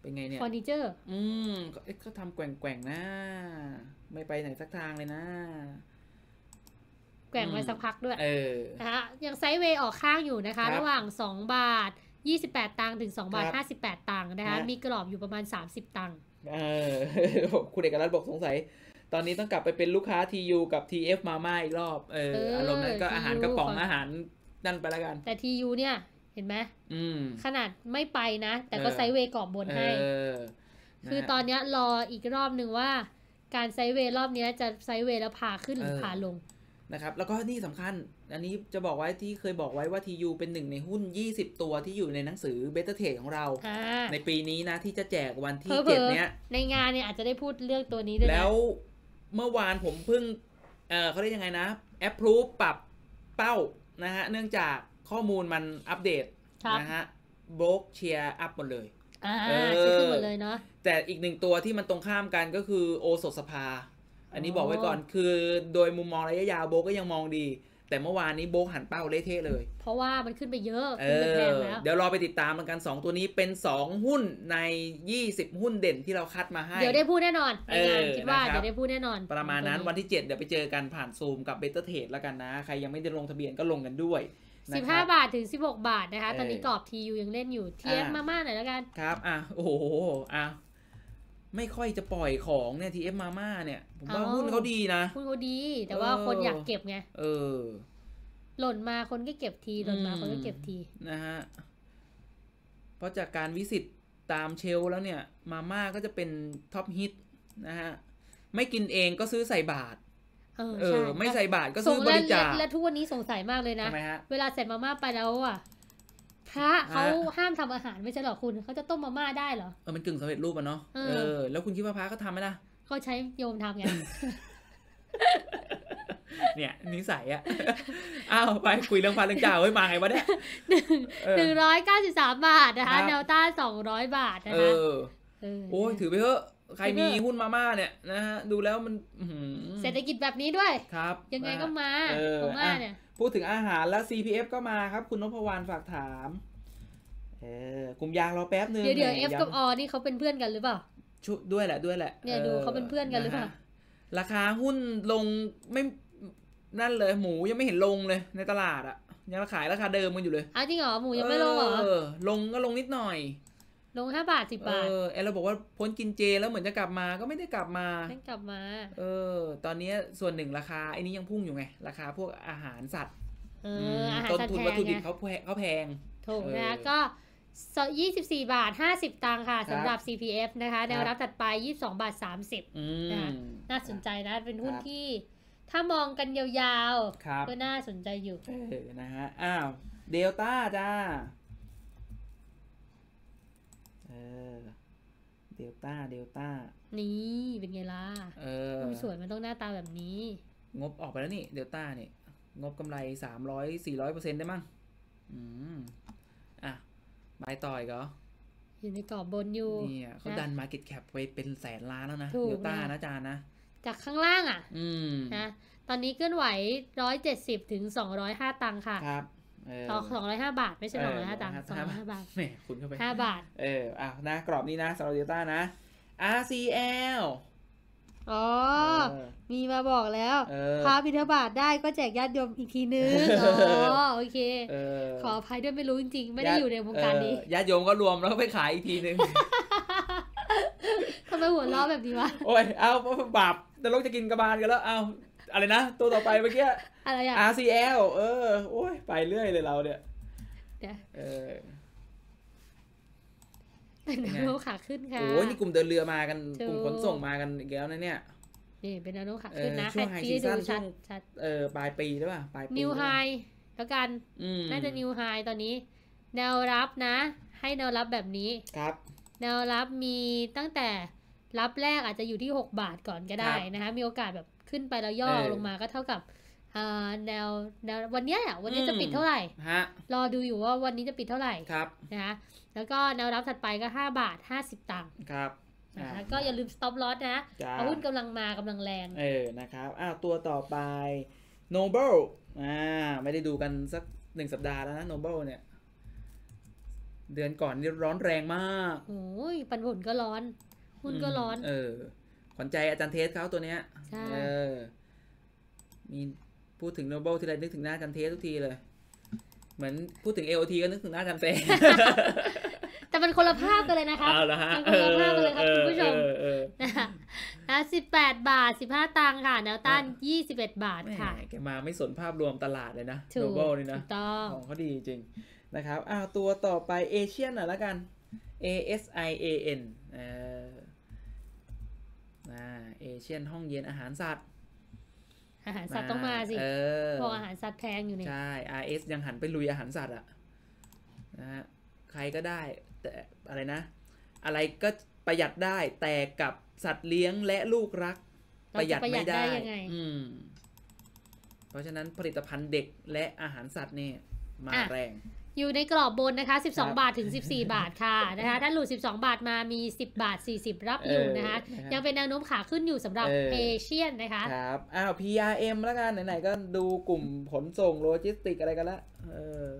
เป็นไงเนี่ยเฟอร์นิเจอร์อืมเขาทำแกว่งๆนะไม่ไปไหนสักทางเลยนะแกว่งไปสักพักด้วยเออนะคะยังไซด์เวย์ออกข้างอยู่นะคะระหว่างสองบาทยี่สิบแปดตังค์ถึงสองบาทห้าสิบแปดตังค์นะคะมีกรอบอยู่ประมาณสามสิบตังค์เออคุณเอกรัตน์บอกสงสัยตอนนี้ต้องกลับไปเป็นลูกค้า ที ยู กับ ที เอฟ มาม่าอีกรอบเอออารมณ์นั้นก็อาหารกระป๋องอาหารนั่นไปแล้วกันแต่ทียูเนี่ยเห็นไหมขนาดไม่ไปนะแต่ก็ไซด์เวย์กรอบบนให้คือตอนนี้รออีกรอบหนึ่งว่าการไซด์เวย์รอบนี้จะไซด์เวย์แล้วพาขึ้นหรือพาลงนะครับแล้วก็นี่สำคัญอันนี้จะบอกไว้ที่เคยบอกไว้ว่าทียูเป็นหนึ่งในหุ้นยี่สิบตัวที่อยู่ในหนังสือเบต้าเทรดของเราในปีนี้นะที่จะแจกวันที่เจ็ดเนี้ยในงานเนี่ยอาจจะได้พูดเรื่องตัวนี้ด้วยแล้วเมื่อวานผมเพิ่งเออเขาเรียกยังไงนะแอปพรูฟปรับเป้านะฮะเนื่องจากข้อมูลมันอัปเดตนะฮะบล็อกเชียร์อัพหมดเลยอ่าขึ้นหมดเลยเนาะแต่อีกหนึ่งตัวที่มันตรงข้ามกันก็คือโอสถสภาอันนี้บอกไว้ก่อนคือโดยมุมมองระยะยาวโบกก็ยังมองดีแต่เมื่อวานนี้โบกหันเป้าเละเทะเลยเพราะว่ามันขึ้นไปเยอะขึ้นไปแพงแล้วเดี๋ยวรอไปติดตามกันสองตัวนี้เป็นสองหุ้นในยี่สิบหุ้นเด่นที่เราคัดมาให้เดี๋ยวได้พูดแน่นอนเออคิดว่าเดี๋ยวได้พูดแน่นอนประมาณนั้นวันที่เจ็ดเดี๋ยวไปเจอกันผ่านซูมกับเบต้าเทรดแล้วกันนะใครยังไม่ได้ลงทะเบียนก็ลงกันด้วยสิบห้าบาทถึงสิบหกบาทนะคะตอนนี้กรอบทียูยังเล่นอยู่เทียบมาม่าหน่อยแล้วกันครับอ่ะโอ้โหอ่ะไม่ค่อยจะปล่อยของเนี่ยทีเอฟมาม่าเนี่ยผมว่าหุ้นเขาดีนะหุ้นเขาดีแต่ว่าคนอยากเก็บไงเออหล่นมาคนก็เก็บทีหล่นมาคนก็เก็บทีนะฮะเพราะจากการวิสิตตามเชลแล้วเนี่ยมาม่าก็จะเป็นท็อปฮิตนะฮะไม่กินเองก็ซื้อใส่บาทเออเออไม่ใส่บาทก็ซื้อบริจาคแล้วทุกวันนี้สงสัยมากเลยนะเวลาใส่มาม่าไปแล้วอ่ะพระเขาห้ามทำอาหารไม่ใช่หรอคุณเขาจะต้มมาม่าได้เหรอเออมันกึ่งสำเร็จรูปอะเนาะเออแล้วคุณคิดว่าพระเขาทำไหมล่ะเขาใช้โยมทำไงเนี่ยนิสัยอะอ้าวไปคุยเรื่องพระเรื่องเจ้าเฮ้ยมาไงวะเนี่ยหนึ่งร้อยเก้าสิบสามบาทนะคะเดลต้าสองร้อยบาทนะคะโอ้ยถือไปเถอะ ใครมีหุ้นมาม่าเนี่ยนะฮะดูแล้วมันเศรษฐกิจแบบนี้ด้วยครับยังไงก็มามาม่าเนี่ยพูดถึงอาหารแล้ว ซี พี เอฟ ก็มาครับคุณนพวรรณฝากถามเออกลุ่มยางรอแป๊บนึงเดี๋ยวเดี๋ยว F กับ O นี่เขาเป็นเพื่อนกันหรือเปล่าชุดด้วยแหละด้วยแหละเนี่ยดูเขาเป็นเพื่อนกันหรือเปล่าราคาหุ้นลงไม่นั่นเลยหมูยังไม่เห็นลงเลยในตลาดอ่ะยังขายราคาเดิมกันอยู่เลยอ้าวจริงเหรอหมูยังไม่ลงเหรอลงก็ลงนิดหน่อยลงห้าบาทสิบบาทเออแอลเราบอกว่าพ้นกินเจแล้วเหมือนจะกลับมาก็ไม่ได้กลับมาไม่กลับมาเออตอนนี้ส่วนหนึ่งราคาไอ้นี้ยังพุ่งอยู่ไงราคาพวกอาหารสัตว์เอออาหารสัตว์แพงต้นทุนวัตถุดิบเขาเขาแพงถูกนะก็ยี่สิบสี่บาทห้าสิบตังค์ค่ะสำหรับ ซี พี เอฟ นะคะแนวรับถัดไปยี่สิบสองบาทสามสิบนะน่าสนใจนะเป็นหุ้นที่ถ้ามองกันยาวๆก็น่าสนใจอยู่นะฮะอ้าวเดลต้าจ้าเออเดลต้าเดลต้านี่เป็นไงล่ะเออสวยมันต้องหน้าตาแบบนี้งบออกไปแล้วนี่เดลต้าเนี่ยงบกำไรสามร้อยสี่ร้อยเปอร์เซ็นต์ได้มั้งอืมอ่ะบายต่อยก็อยู่ในกรอบบนอยู่เนี่ยเขาดัน Market Cap ไปเป็นแสนล้านแล้วนะเดลต้านะจานะจากข้างล่างอ่ะนะตอนนี้เคลื่อนไหวหนึ่งร้อยเจ็ดสิบถึงสองร้อยห้าตังค์ค่ะครับต่อสองร้อยห้าบาทไม่ใช่สองร้อยห้าตังค์สองร้อยห้าบาทแหมคุณเข้าไปห้าบาทเอออ้าวนะกรอบนี้นะสำหรับเดลต้านะ อาร์ ซี แอล อ๋อมีมาบอกแล้วพาบิณฑบาตได้ก็แจกญาติโยมอีกทีนึงอ๋อโอเคขออภัยด้วยไม่รู้จริงๆไม่ได้อยู่ในวงการนี้ญาติโยมก็รวมแล้วไปขายอีกทีนึงทำไมหัวล้อแบบนี้วะโอ้ยเอาบาปนรกจะกินกระบาลกันแล้วเอาอะไรนะตัวต่อไปเมื่อกี้อะไรอ่ะ อาร์ ซี แอล เออโอ้ยไปเรื่อยเลยเราเนี่ยเออนาโนขาขึ้นค่ะโอ้ยนี่กลุ่มเดินเรือมากันกลุ่มขนส่งมากันอีกแล้วนะเนี่ยนี่เป็นนาโนขาขึ้นนะช่วงไฮซีซั่นช่วงเออปลายปีหรือเปล่าปลายปีนิวไฮแล้วกันน่าจะนิวไฮตอนนี้แนวรับนะให้แนวรับแบบนี้ครับแนวรับมีตั้งแต่รับแรกอาจจะอยู่ที่หกบาทก่อนก็ได้นะคะมีโอกาสแบบขึ้นไปแล้วย่อลงมาก็เท่ากับแนวแนววันนี้อ่ะวันนี้จะปิดเท่าไหร่รอดูอยู่ว่าวันนี้จะปิดเท่าไหร่นะคะแล้วก็แนวรับถัดไปก็ห้าบาทห้าสิบตังค์ครับนะก็อย่าลืม stop loss นะเอาหุ้นกำลังมากำลังแรงเออนะครับอ้าวตัวต่อไป Noble อ่าไม่ได้ดูกันสักหนึ่งสัปดาห์แล้วนะ Noble เนี่ยเดือนก่อนนี่ร้อนแรงมากโอ้ยปันผลก็ร้อนหุ้นก็ร้อนเออขวัญใจอาจารย์เทสเขาตัวเนี้ยเออมีพูดถึงโนเบิลทีไรนึกถึงหน้าอาจารย์เทสทุกทีเลยเหมือนพูดถึง เอ โอ ที ก็นึกถึงหน้าอาจารย์เซนแต่มันคนละภาพกันเลยนะคะมันคนละภาพกันเลยครับคุณผู้ชมนะสิบแปดบาทสิบห้าตังค์ค่ะแนวต้านยี่สิบเอ็ดบาทค่ะแกมาไม่สนภาพรวมตลาดเลยนะโนเบิลนี่นะของเขาดีจริงนะครับอ้าวตัวต่อไปเอเชียนหน่อยละกัน เอ เอส ไอ เอ เอ็น เอออ่าเอเชียนห้องเย็นอาหารสัตว์อาหารสัตว์ต้องมาสิพวกอาหารสัตว์แพงอยู่นี่ใช่ อาร์ เอส ยังหันไปลุยอาหารสัตว์อ่ะนะฮะใครก็ได้แต่อะไรนะอะไรก็ประหยัดได้แต่กับสัตว์เลี้ยงและลูกรักประหยัดไม่ได้อืมเพราะฉะนั้นผลิตภัณฑ์เด็กและอาหารสัตว์นี่มาแรงอยู่ในกรอบบนนะคะสิบสองบาทถึงสิบสี่บาทค่ะนะคะถ้าหลุดสิบสองบาทมามีสิบบาทสี่สิบรับอยู่นะคะยังเป็นแนวโน้มขาขึ้นอยู่สำหรับเอเชียนนะคะครับอ้าว พี อาร์ เอ็ม แล้วกันไหนๆก็ดูกลุ่มขนส่งโลจิสติกอะไรกันละเออ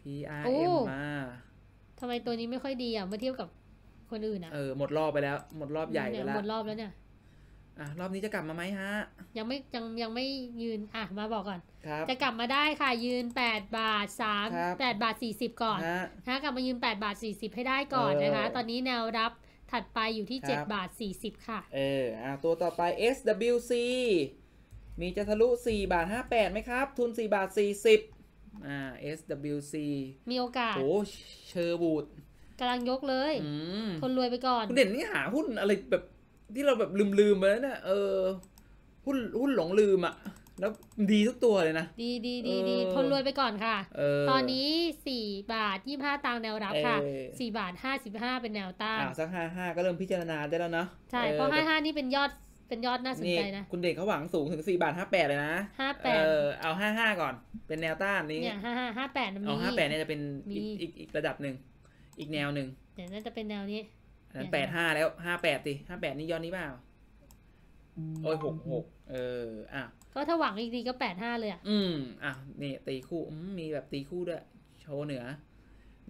พี อาร์ เอ็ม มาทำไมตัวนี้ไม่ค่อยดีอ่ะเมื่อเทียบกับคนอื่นนะเออหมดรอบไปแล้วหมดรอบใหญ่ไปแล้วหมดรอบแล้วเนี่ยอ่ะรอบนี้จะกลับมาไหมฮะยังไม่ยังยังไม่ยืนอ่ะมาบอกก่อนจะกลับมาได้ค่ะยืนแปดบาทสามสิบแปดบาทสี่สิบก่อนนะกลับมายืนแปดบาทสี่สิบให้ได้ก่อนนะคะตอนนี้แนวรับถัดไปอยู่ที่เจ็ดบาทสี่สิบค่ะเอออ่ะตัวต่อไป เอส ดับเบิลยู ซี มีจะทะลุสี่บาทห้าสิบแปดไหมครับทุนสี่บาทสี่สิบอ่า เอส ดับเบิลยู ซี มีโอกาสโอ้เชอร์บูดกำลังยกเลยคนรวยไปก่อนคุณเด่นนี่หาหุ้นอะไรแบบที่เราแบบลืมๆไปแล้วเนี่ยเออหุ้นหุ้นหลงลืมอ่ะแล้วดีทุกตัวเลยนะดีดีดีดีทนรวยไปก่อนค่ะตอนนี้สี่บาทยี่สิบห้าตังค์แนวรับค่ะสี่บาทห้าสิบห้าเป็นแนวต้านสักห้าสิบห้าก็เริ่มพิจารณาได้แล้วเนาะใช่เพราะห้าสิบห้านี่เป็นยอดเป็นยอดน่าสนใจนะคุณเด็กเขาหวังสูงถึงสี่บาทห้าสิบแปดเลยนะห้าสิบแปดเออเอาห้าสิบห้าก่อนเป็นแนวต้านนี้เนี่ยห้าสิบห้า ห้าสิบแปดมันมีเอาห้าสิบแปดเนี่ยจะเป็นอีกระดับหนึ่งอีกแนวหนึ่งเดี๋ยวน่าจะเป็นแนวนี้ นั้นแปดห้าแล้วห้าแปดสิห้าแปดนี่ย้อนนี้เปล่าโอ้ยหกหกเอออ่ะก็ถ้าหวังอีกทีก็แปดห้าเลยอ่ะอืมอ่ะนี่ตีคู่มีแบบตีคู่ด้วยโชว์เหนือ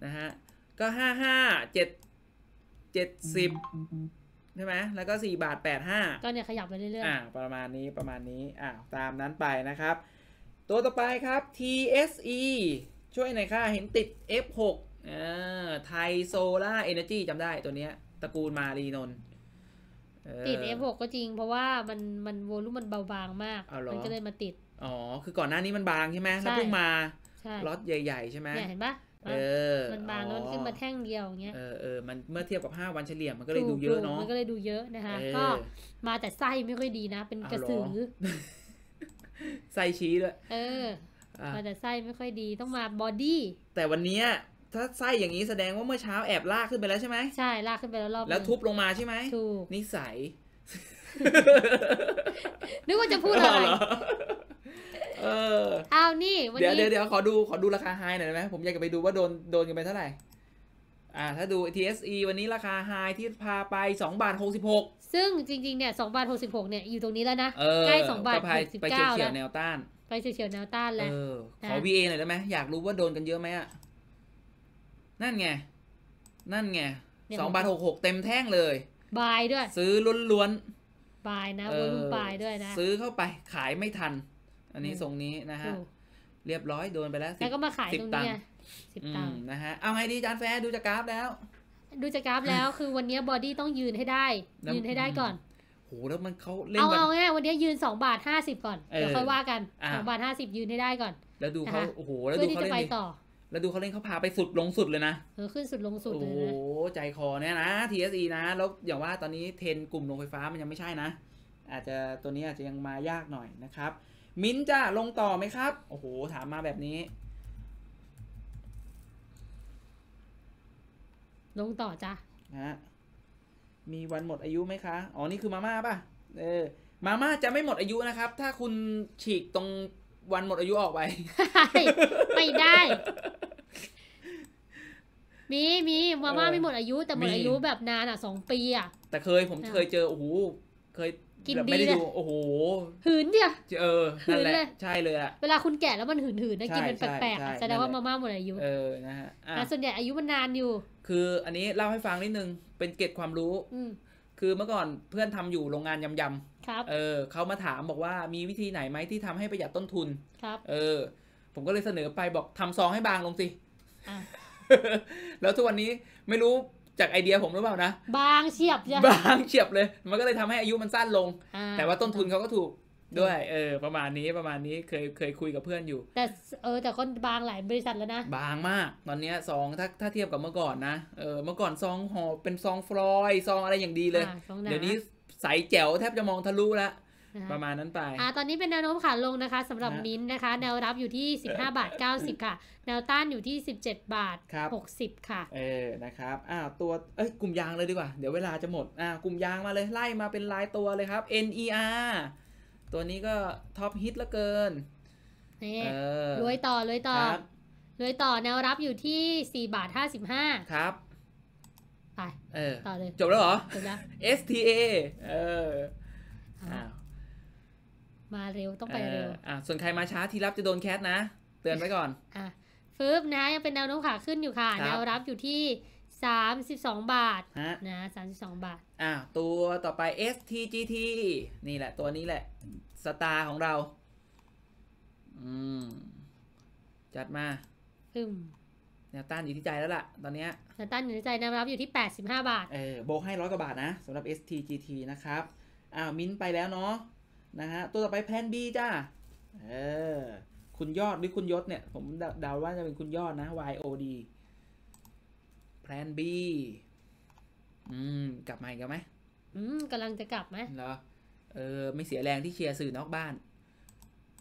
นะฮะก็ห้าห้าเจ็ดเจ็ดสิบใช่ไหมแล้วก็สี่บาทแปดห้าก็เนี่ยขยับไปเรื่อยๆอ่ะประมาณนี้ประมาณนี้อ่ะตามนั้นไปนะครับตัวต่อไปครับ ที เอส อี ช่วยหน่อยค่ะเห็นติด เอฟ หก อ่าไทยโซล่าเอเนอร์จีจำได้ตัวเนี้ยตระกูลมารีนนท์ติด เอฟ หก ก็จริงเพราะว่ามันมันโวลุ่มมันเบาบางมากมันก็เลยมาติดอ๋อคือก่อนหน้านี้มันบางใช่ไหมแล้วเพิ่งมาล็อตใหญ่ๆใช่ไหมเห็นปะเออมันบางแล้วขึ้นมาแท่งเดียวอย่างเงี้ยเออเออมันเมื่อเทียบกับห้าวันเฉลี่ยมันก็เลยดูเยอะเนาะมันก็เลยดูเยอะนะคะก็มาแต่ไส้ไม่ค่อยดีนะเป็นกระสือไส้ชี้ด้วยเออมาแต่ไส้ไม่ค่อยดีต้องมาบอดี้แต่วันนี้ถ้าไส้อย่างนี้แสดงว่าเมื่อเช้าแอบลากขึ้นไปแล้วใช่ไหมใช่ลากขึ้นไปแล้วรอบแล้วทุบลงมาใช่ไหมถูกนิสัยนึกว่าจะพูดอะไรเออเอานี่วันนี้เดี๋ยวเดี๋ยวขอดูขอดูราคาไฮหน่อยได้ไหมผมอยากจะไปดูว่าโดนโดนกันไปเท่าไหร่อ่าถ้าดู ที เอส อี วันนี้ราคาไฮที่พาไปสองบาทหกสิบหกซึ่งจริงๆเนี่ยสองบาทหกสิบหกเนี่ยอยู่ตรงนี้แล้วนะใกล้สองบาทหกสิบเก้าไปเฉียวแนวต้านไปเฉียวแนวต้านแล้วขอ วี เอ หน่อยได้ไหมอยากรู้ว่าโดนกันเยอะไหมอ่ะนั่นไงนั่นไงสองบาทหกสิบหกเต็มแท่งเลยบายด้วยซื้อล้วนๆบายนะวอลุ่มบายด้วยนะซื้อเข้าไปขายไม่ทันอันนี้ทรงนี้นะฮะเรียบร้อยโดนไปแล้วแล้วก็มาขายตรงนี้สิบตังค์นะฮะเอาไงดีจานแฟร์ดูจากกราฟแล้วดูจากกราฟแล้วคือวันนี้บอดี้ต้องยืนให้ได้ยืนให้ได้ก่อนโหแล้วมันเขาเล่นเอาเอาไงวันนี้ยืนสองบาทห้าสิบก่อนเดี๋ยวค่อยว่ากันสองบาทห้าสิบยืนให้ได้ก่อนแล้วดูเขาโอ้โหแล้วดูเขาเล่นไปต่อแล้วดูเขาเล่นเขาพาไปสุดลงสุดเลยนะเออขึ้นสุดลงสุดเลยนะโอ้โหใจคอเนี่ยนะ ที เอส อี นะแล้วอย่างว่าตอนนี้เทรนกลุ่มโรงไฟฟ้ามันยังไม่ใช่นะอาจจะตัวนี้อาจจะยังมายากหน่อยนะครับมิ้นจ้าลงต่อไหมครับโอ้โหถามมาแบบนี้ลงต่อจ้ะฮะมีวันหมดอายุไหมคะอ๋อนี่คือมาม่าป่ะเออมาม่าจะไม่หมดอายุนะครับถ้าคุณฉีกตรงวันหมดอายุออกไป ไม่ได้มีมีมาม่าไม่หมดอายุแต่หมดอายุแบบนานอ่ะสองปีอ่ะแต่เคยผมเคยเจอโอ้โหเคยกินดีเลยโอ้โหหืนเดียวเออหืนเลยใช่เลยอะเวลาคุณแก่แล้วมันหืนหืนนะกินเป็นแปลกๆแสดงว่ามาม่าหมดอายุเออนะฮะส่วนใหญ่อายุมันนานอยู่คืออันนี้เล่าให้ฟังนิดนึงเป็นเกร็ดความรู้คือเมื่อก่อนเพื่อนทำอยู่โรงงานยำยำครับเออเขามาถามบอกว่ามีวิธีไหนไหมที่ทำให้ประหยัดต้นทุนครับเออผมก็เลยเสนอไปบอกทำซองให้บางลงสิแล้วทุกวันนี้ไม่รู้จากไอเดียผมหรือเปล่านะบางเฉียบจ้ะบางเฉียบเลยมันก็เลยทำให้อายุมันสั้นลงแต่ว่าต้นทุนเขาก็ถูกด้วยเออประมาณนี้ประมาณนี้เคยเคยคุยกับเพื่อนอยู่แต่เออแต่คนบางหลายบริษัทแล้วนะบางมากตอนนี้ซองถ้าถ้าเทียบกับเมื่อก่อนนะเออเมื่อก่อนซองห่อเป็นซองฟลอยซองอะไรอย่างดีเลยเดี๋ยวนี้ใสแจ๋วแทบจะมองทะลุละประมาณนั้นไปอ่าตอนนี้เป็นแนวโน้มขาลงนะคะสำหรับมิ้นนะคะแนวรับอยู่ที่สิบห้าบาทเก้าสิบค่ะแนวต้านอยู่ที่สิบเจ็ดบาทหกสิบค่ะเออนะครับอ้าวตัวเอ้ยกลุ่มยางเลยดีกว่าเดี๋ยวเวลาจะหมดอ่ากลุ่มยางมาเลยไล่มาเป็นรายตัวเลยครับ เอ็น อี อาร์ ตัวนี้ก็ท็อปฮิตเหลือเกินเออรวยต่อรวยต่อรวยต่อแนวรับอยู่ที่สี่บาทห้าสิบห้าครับไปเออต่อเลยจบแล้วเหรอจบแล้ว เอส ที เอ เอออ้าวมาเร็วต้องไปเร็วอ่ะส่วนใครมาช้าที่รับจะโดนแคสนะเตือนไว้ก่อนอ่ะฟืบนะยังเป็นแนวโน้มขาขึ้นอยู่ค่ะแนวรับอยู่ที่สามสิบสองบาทนะสามสิบสองบาทอ่ะตัวต่อไป เอส ซี จี พี นี่แหละตัวนี้แหละสตาร์ของเราอืมจัดมาอืมแนวต้านอยู่ที่ใจแล้วล่ะตอนนี้แนวต้านอยู่ที่ใจแนวรับอยู่ที่แปดสิบห้าบาทเออโบกให้ร้อยกว่าบาทนะสำหรับ เอส ซี จี พี นะครับอ้าวมิ้นไปแล้วเนาะนะฮะตัวต่อไปแพนบีจ้าเออคุณยอดหรือคุณยศเนี่ยผมเดาว่าจะเป็นคุณยอดนะ วาย โอ ดี แพนบีอืมกลับมาอีกแล้วไหมอืมกำลังจะกลับไหมเหรอเออไม่เสียแรงที่เชียร์สื่อนอกบ้าน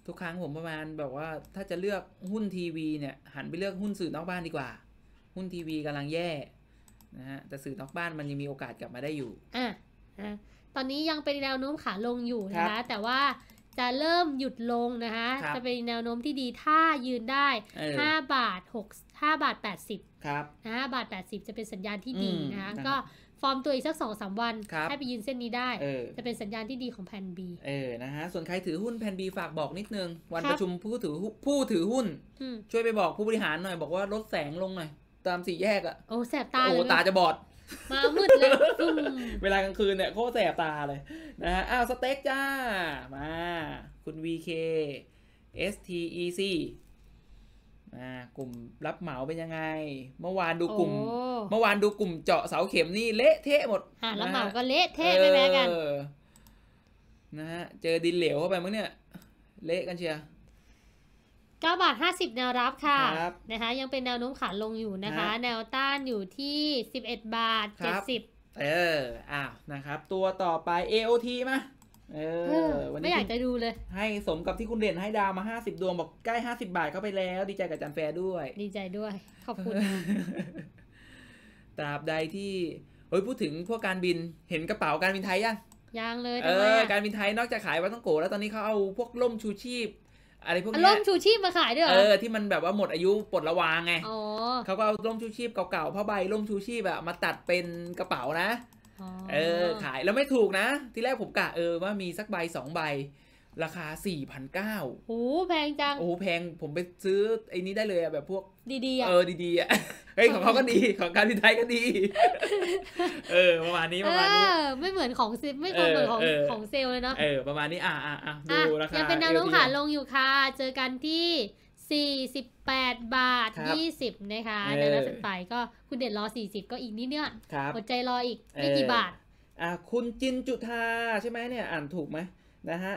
ทุกครั้งผมประมาณแบบว่าถ้าจะเลือกหุ้นทีวีเนี่ยหันไปเลือกหุ้นสื่อนอกบ้านดีกว่าหุ้นทีวีกำลังแย่นะฮะแต่สื่อนอกบ้านมันยังมีโอกาสกลับมาได้อยู่อ่ะอ่ะตอนนี้ยังเป็นแนวโน้มขาลงอยู่นะคะแต่ว่าจะเริ่มหยุดลงนะคะจะเป็นแนวโน้มที่ดีถ้ายืนได้ห้าบาทหกสิบห้าบาทแปดสิบนะห้าบาทแปดสิบจะเป็นสัญญาณที่ดีนะคะก็ฟ ร์มตัวอีกสัก สองถึงสาม วันให้ไปยืนเส้นนี้ได้จะเป็นสัญญาณที่ดีของแพน B เออนะฮะส่วนใครถือหุ้นแพน B ฝากบอกนิดนึงวันประชุมผู้ถือผู้ถือหุ้นช่วยไปบอกผู้บริหารหน่อยบอกว่าลดแสงลงหน่อยตามสี่แยกอ่ะโอ้แสบตาโอ้ตาจะบอดมามืดเลยเวลากลางคืนเนี่ยโคตรแสบตาเลยนะฮะอ้าวสเต็กจ้ามาคุณ วี เค เอส ที อี ซี อ่ากลุ่มรับเหมาเป็นยังไงเมื่อวานดูกลุ่มเมื่อวานดูกลุ่มเจาะเสาเข็มนี่เละเทะหมดอ่ารับเหมาก็เละเทะไม่แพ้กันนะฮะเจอดินเหลวเข้าไปมั้งเนี่ยเละกันเชียเก้าบาทห้าสิบแนวรับค่ะนะคะยังเป็นแนวโน้มขาลงอยู่นะคะแนวต้านอยู่ที่สิบเอ็ดบาทเจ็ดสิบเอออ้าวนะครับตัวต่อไป เอ โอ ที มาเออวันนี้ไม่อยากจะดูเลยให้สมกับที่คุณเด่นให้ดาวมาห้าสิบดวงบอกใกล้ห้าสิบบาทเข้าไปแล้วดีใจกับจันแฟร์ด้วยดีใจด้วยขอบคุณตราบใดที่เฮ้ยพูดถึงพวกการบินเห็นกระเป๋าการบินไทยยังยังเลยเออการบินไทยนอกจากขายวัตถุโกแล้วตอนนี้เขาเอาพวกล่มชูชีพอะไรพวกนี้ล่มชูชีพมาขายด้วยเหรอเออที่มันแบบว่าหมดอายุปลดระวางไงเขาก็เอาล่มชูชีพเก่าๆผ้าใบล่มชูชีพอะมาตัดเป็นกระเป๋านะเออขายแล้วไม่ถูกนะที่แรกผมกะเออว่ามีสักใบสองใบราคา สี่พันเก้าร้อย โอ้แพงจังโอ้แพงผมไปซื้อไอ้นี้ได้เลยอะแบบพวกดีๆอะเออดีๆอะเฮ้ยของเขาก็ดีของการบินไทยก็ดีเออประมาณนี้ประมาณนี้ไม่เหมือนของซิปไม่เหมือนของของเซลเลยเนาะเออประมาณนี้อ่ะอ่ะอ่ะดูราคายังเป็นแนวโน้มขาลงอยู่ค่ะเจอกันที่สี่สิบแปดบาทยี่สิบนะคะในระดับไปก็คุณเด่นรอสี่สิบก็อีกนิดเนี่ยอดใจรออีกไม่กี่บาทอ่ะคุณจินจุธาใช่ไหมเนี่ยอ่านถูกไหมนะฮะ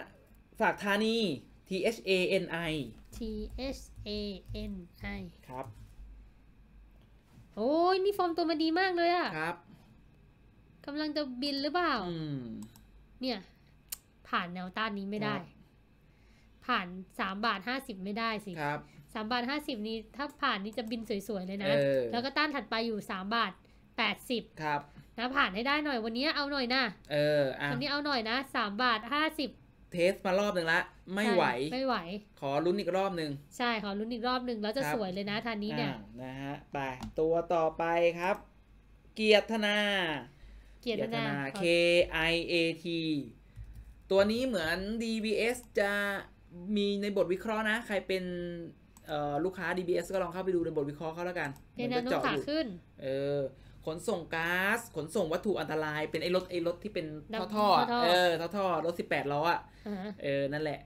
ฝากธานี T H A N I T H A N I ครับโอ้ยนี่ฟอร์มตัวมันดีมากเลยอะครับกำลังจะบินหรือเปล่าเนี่ยผ่านแนวต้านนี้ไม่ได้ผ่านสามบาทห้าสิบไม่ได้สิครับสามบาทห้าสิบนี้ถ้าผ่านนี่จะบินสวยๆเลยนะออแล้วก็ต้านถัดไปอยู่สามบาทแปดสิบครับนะผ่านให้ได้หน่อยวันนี้เอาหน่อยนะเออวันนี้เอาหน่อยนะสามบาทห้าสิบเทสมารอบหนึ่งละไม่ไหวไม่ไหวขอลุ้นอีกรอบหนึ่งใช่ขอลุ้นอีกรอบหนึ่งแล้วจะสวยเลยนะทานนี้เนี่ยนะฮะไปตัวต่อไปครับเกียรติธนาเกียรติธนา K I A T ตัวนี้เหมือน D B S จะมีในบทวิเคราะห์นะใครเป็นลูกค้า D B S ก็ลองเข้าไปดูในบทวิเคราะห์เขาแล้วกันเป็นน้ำตาขึ้นเออขนส่งก๊าซขนส่งวัตถุอันตรายเป็นไอ้รถไอ้รถที่เป็นท่อๆเออท่อๆรถสิบแปดล้ออ่ะเออนั่นแหละ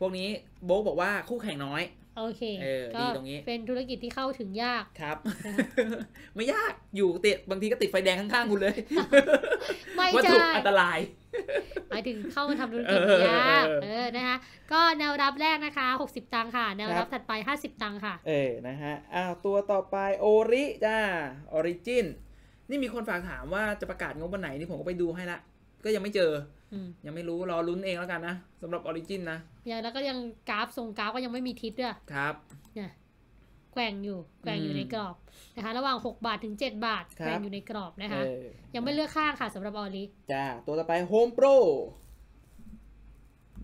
พวกนี้โบ๊กบอกว่าคู่แข่งน้อยโอเคเออดีตรงนี้เป็นธุรกิจที่เข้าถึงยากครับไม่ยากอยู่ติดบางทีก็ติดไฟแดงข้างๆคุณเลยวัตถุอันตรายหมายถึงเข้ามาทำธุรกิจยากเออนะคะก็แนวรับแรกนะคะหกสิบตังค์ค่ะแนวรับถัดไปห้าสิบตังค์ค่ะเออนะฮะอ้าวตัวต่อไปโอริจ้าออริจินนี่มีคนฝากถามว่าจะประกาศงบวันไหนนี่ผมก็ไปดูให้ละก็ยังไม่เจอยังไม่รู้รอลุ้นเองแล้วกันนะสำหรับออริจินนะยังแล้วก็ยังกราฟทรงกราฟก็ยังไม่มีทิศด้วยครับเนี่ยแกว่งอยู่แกว่งอยู่ในกรอบนะคะระหว่างหกบาทถึงเจ็ดบาทแกว่งอยู่ในกรอบนะคะยังไม่เลือกข้างค่ะสำหรับออริจ้าตัวต่อไปโฮมโปร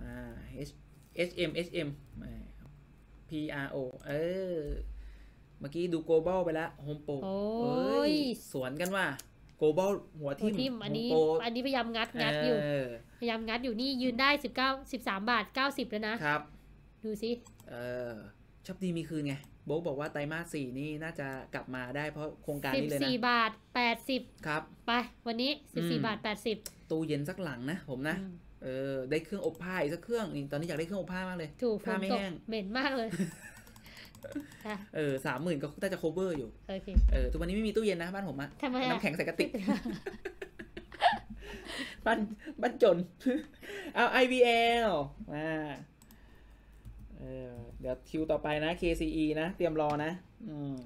มา H M H M P R O เออเมื่อกี้ดู global ไปแล้วโฮมโปรเอ้ยสวนกันว่า global หัวทิ่มอันนี้อันนี้พยายามงัดงัดอยู่พยายามงัดอยู่นี่ยืนได้สิบเก้า สิบสามบาทเก้าสิบแล้วนะครับดูสิเออชอบดีมีคืนไงโบ๊กบอกว่าไตรมาสสี่นี่น่าจะกลับมาได้เพราะโครงการนี้เลยนะสิบสี่บาทแปดสิบครับไปวันนี้สิบสี่บาทแปดสิบตู้เย็นสักหลังนะผมนะเออได้เครื่องอบผ้าอีกสักเครื่องตอนนี้อยากได้เครื่องอบผ้ามากเลยถูกผ้าไม่แห้งเหม็นมากเลยเออสามหมื่นก็น่าจะโคเวอร์อยู่เออทุกวันนี้ไม่มีตู้เย็นนะบ้านผมอะน้ำแข็งใส่กระติกบ้านบ้านจนเอา ไอ บี แอล มาเออเดี๋ยวคิวต่อไปนะ เค ซี อี นะเตรียมรอนะอืม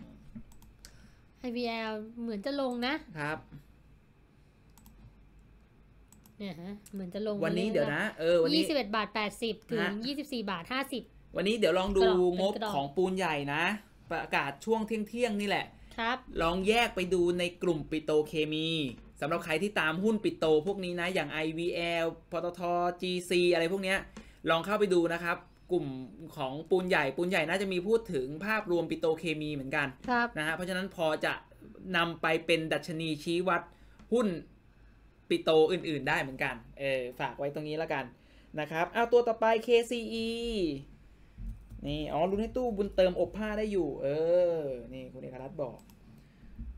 ไอ บี แอล เหมือนจะลงนะครับเนี่ยฮะเหมือนจะลงวันนี้เดี๋ยวนะเออวันนี้ยี่สิบเอ็ดบาทแปดสิบถึงยี่สิบสี่บาทห้าสิบวันนี้เดี๋ยวลองดูงบของปูนใหญ่นะประกาศช่วงเที่ยงๆนี่แหละครับลองแยกไปดูในกลุ่มปิโตเคมีสำหรับใครที่ตามหุ้นปิโตพวกนี้นะอย่าง ไอ วี แอล ปตท จี ซี อะไรพวกเนี้ยลองเข้าไปดูนะครับกลุ่มของปูนใหญ่ปูนใหญ่น่าจะมีพูดถึงภาพรวมปิโตเคมีเหมือนกันนะฮะเพราะฉะนั้นพอจะนำไปเป็นดัชนีชี้วัดหุ้น ปิโตอื่นๆได้เหมือนกันเออฝากไว้ตรงนี้แล้วกันนะครับเอาตัวต่อไป เค ซี อี นี่อ๋อลุ้นให้ตู้บุญเติมอบผ้าได้อยู่เออนี่คุณเอกรัตน์บอก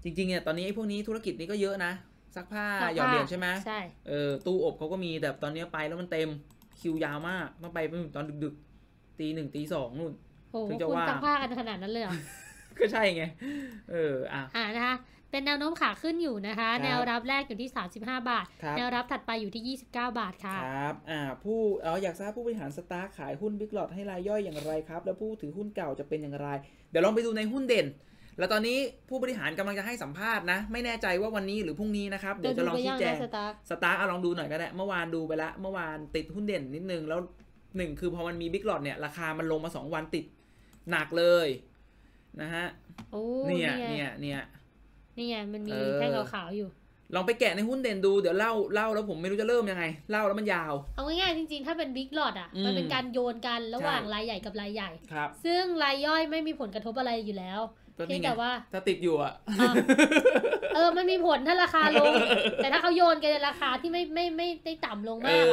จริงๆเนี่ยตอนนี้ไอ้พวกนี้ธุรกิจนี้ก็เยอะนะซักผ้าหยอดเหรียญใช่ไหมใช่เออตู้อบเขาก็มีแต่ตอนนี้ไปแล้วมันเต็มคิวยาวมากต้องไปตอนดึกๆตีหนึ่งตีสองนู่นถึงจะว่าซักผ้ากันขนาดนั้นเลยก็ใช่ไงเอออ่ะอ่านะคะเป็นแนวโน้มขาขึ้นอยู่นะคะแนวรับแรกอยู่ที่สามสิบห้าบาทแนวรับถัดไปอยู่ที่ยี่สิบเก้าบาทค่ะครับอ่าผู้เอออยากทราบผู้บริหารสตาร์ขายหุ้นบิ๊กหลอดให้รายย่อยอย่างไรครับแล้วผู้ถือหุ้นเก่าจะเป็นอย่างไรเดี๋ยวลองไปดูในหุ้นเด่นแล้วตอนนี้ผู้บริหารกำลังจะให้สัมภาษณ์นะไม่แน่ใจว่าวันนี้หรือพรุ่งนี้นะครับเดี๋ยวจะลองชี้แจงสตาร์เอาลองดูหน่อยก็ได้เมื่อวานดูไปละเมื่อวานติดหุ้นเด่นนิดนึงแล้วหนึ่งคือพอมันมีบิ๊กหลอดเนี่ยราคามันลงมาสองวันติดหนักเลยนะฮะเนี่ยเนี่ยเนี่ยเนี่ยมันมีแท่งขาวๆอยู่ลองไปแกะในหุ้นเด่นดูเดี๋ยวเล่าเล่าแล้วผมไม่รู้จะเริ่มยังไงเล่าแล้วมันยาวเอาง่ายๆจริงๆถ้าเป็นบิ๊กหลอดอ่ะมันเป็นการโยนกันระหว่างรายใหญ่กับรายใหญ่ซึ่งรายย่อยไม่มีผลกระทบอะไรอยู่แล้วเพียงแต่ว่าถ้าติดอยู่อ่ะเออมันมีผลถ้าราคาลงแต่ถ้าเขาโยนกันในราคาที่ไม่ไม่ไม่ได้ต่ำลงมาก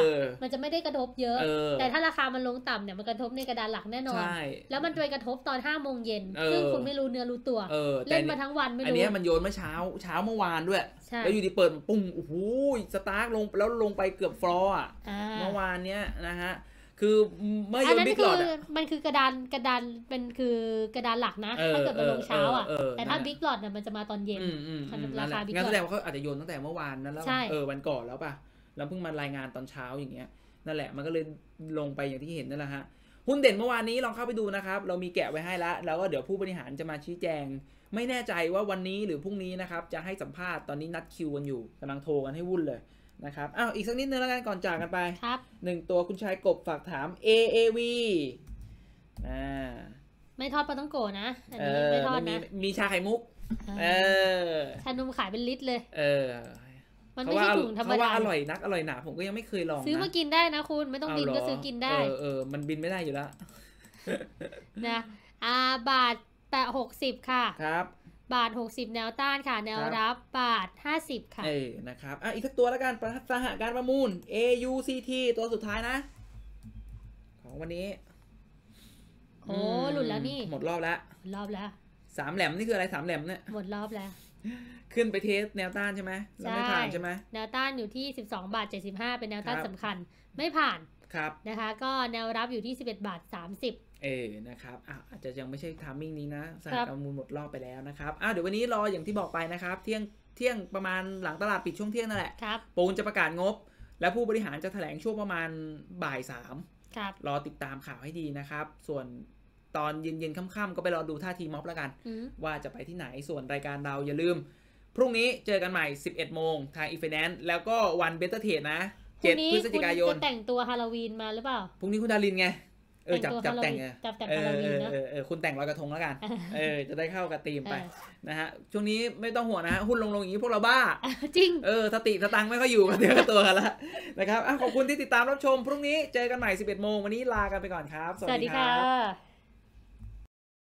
มันจะไม่ได้กระทบเยอะแต่ถ้าราคามันลงต่ำเนี่ยมันกระทบในกระดานหลักแน่นอนแล้วมันจะไปกระทบตอนห้าโมงเย็นซึ่งคุณไม่รู้เนื้อรู้ตัวเล่นมาทั้งวันไม่รู้อันนี้มันโยนเมื่อเช้าเช้าเมื่อวานด้วยแล้วอยู่ดีเปิดปุ้งโอ้โหสตาร์ลงแล้วลงไปเกือบฟลอร์อ่ะเมื่อวานเนี้ยนะฮะคือไม่โยนบิ๊กหลอดมันคือกระดานกระดานเป็นคือกระดานหลักนะถ้าเกิดมันลงเช้าอ่ะแต่ถ้าบิ๊กหลอดเนี่ยมันจะมาตอนเย็นราคาบิ๊กหลอดงั้นแสดงว่าเขาอาจจะโยนตั้งแต่เมื่อวานนั้นแล้วเออวันก่อนแล้วป่ะแล้วเพิ่งมารายงานตอนเช้าอย่างเงี้ยนั่นแหละมันก็เลยลงไปอย่างที่เห็นนั่นแหละฮะหุ้นเด่นเมื่อวานนี้ลองเข้าไปดูนะครับเรามีแกะไว้ให้ละแล้วก็เดี๋ยวผู้บริหารจะมาชี้แจงไม่แน่ใจว่าวันนี้หรือพรุ่งนี้นะครับจะให้สัมภาษณ์ตอนนี้นัดคิวกันอยู่กำลังโทรกันให้วุ่นเลยนะครับอ้าวอีกสักนิดนึงแล้วกันก่อนจากกันไปครับหนึ่งตัวคุณชายกบฝากถาม เอ เอ วี อ่าไม่ทอดปลาต้องโกนะอันนี้ไม่ทอดนะมีชาไข่มุกเออชานมขายเป็นลิตรเลยเออมันไม่ใช่ถุงธรรมดาเพราะว่าอร่อยนักอร่อยหนาผมก็ยังไม่เคยลองซื้อมากินได้นะคุณไม่ต้องบินก็ซื้อกินได้เออเออมันบินไม่ได้อยู่แล้วนะอาบาทแปะหกสิบค่ะครับบาทหกสิบแนวต้านค่ะแนวรับบาทห้าสิบค่ะเออนะครับอ่ะอีกสักตัวแล้วกันประสหการประมูล เอ ยู ซี ที ตัวสุดท้ายนะของวันนี้โอ้หลุดแล้วนี่หมดรอบแล้วหมดรอบแล้วสามแหลมนี่คืออะไรสามแหลมเนี่ยหมดรอบแล้วขึ้นไปเทสแนวต้านใช่ไหมเราไม่ผ่านใช่ไหมแนวต้านอยู่ที่สิบสองบาทเจ็ดสิบห้าเป็นแนวต้านสำคัญไม่ผ่านครับนะคะก็แนวรับอยู่ที่สิบเอ็ดบาทสามสิบเออนะครับอาจจะยังไม่ใช่ทามมิ่งนี้นะสถานการณ์มูลหมดรอบไปแล้วนะครับอ้าวเดี๋ยววันนี้รออย่างที่บอกไปนะครับเที่ยงเที่ยงประมาณหลังตลาดปิดช่วงเที่ยงนั่นแหละปูนจะประกาศงบและผู้บริหารจะแถลงช่วงประมาณบ่ายสามรอติดตามข่าวให้ดีนะครับส่วนตอนเย็นๆค่ำๆก็ไปรอดูท่าทีม็อบแล้วกันว่าจะไปที่ไหนส่วนรายการเราอย่าลืมพรุ่งนี้เจอกันใหม่สิบเอ็ดโมงทาง อี ไฟแนนซ์ แล้วก็วันเบเตอร์เทรดนะเจ็ดพฤศจิกายนจะแต่งตัวฮาโลวีนมาหรือเปล่าพรุ่งนี้คุณดารินไงเออจับจับแต่งจับแต่งฮาโลวีนนะเออเออคุณแต่งลอยกระทงแล้วกันเออจะได้เข้ากับธีมไปนะฮะช่วงนี้ไม่ต้องห่วงนะฮะหุ้นลงลงอย่างนี้พวกเราบ้าจริงเออสติสตังไม่ค่อยอยู่กันเดี๋ยวตัวกันละนะครับขอบคุณที่ติดตามรับชมพรุ่งนี้เจอกันใหม่สิบเอ็ดโมงวันนี้ลากันไปก่อนครับสวัสดีค่ะ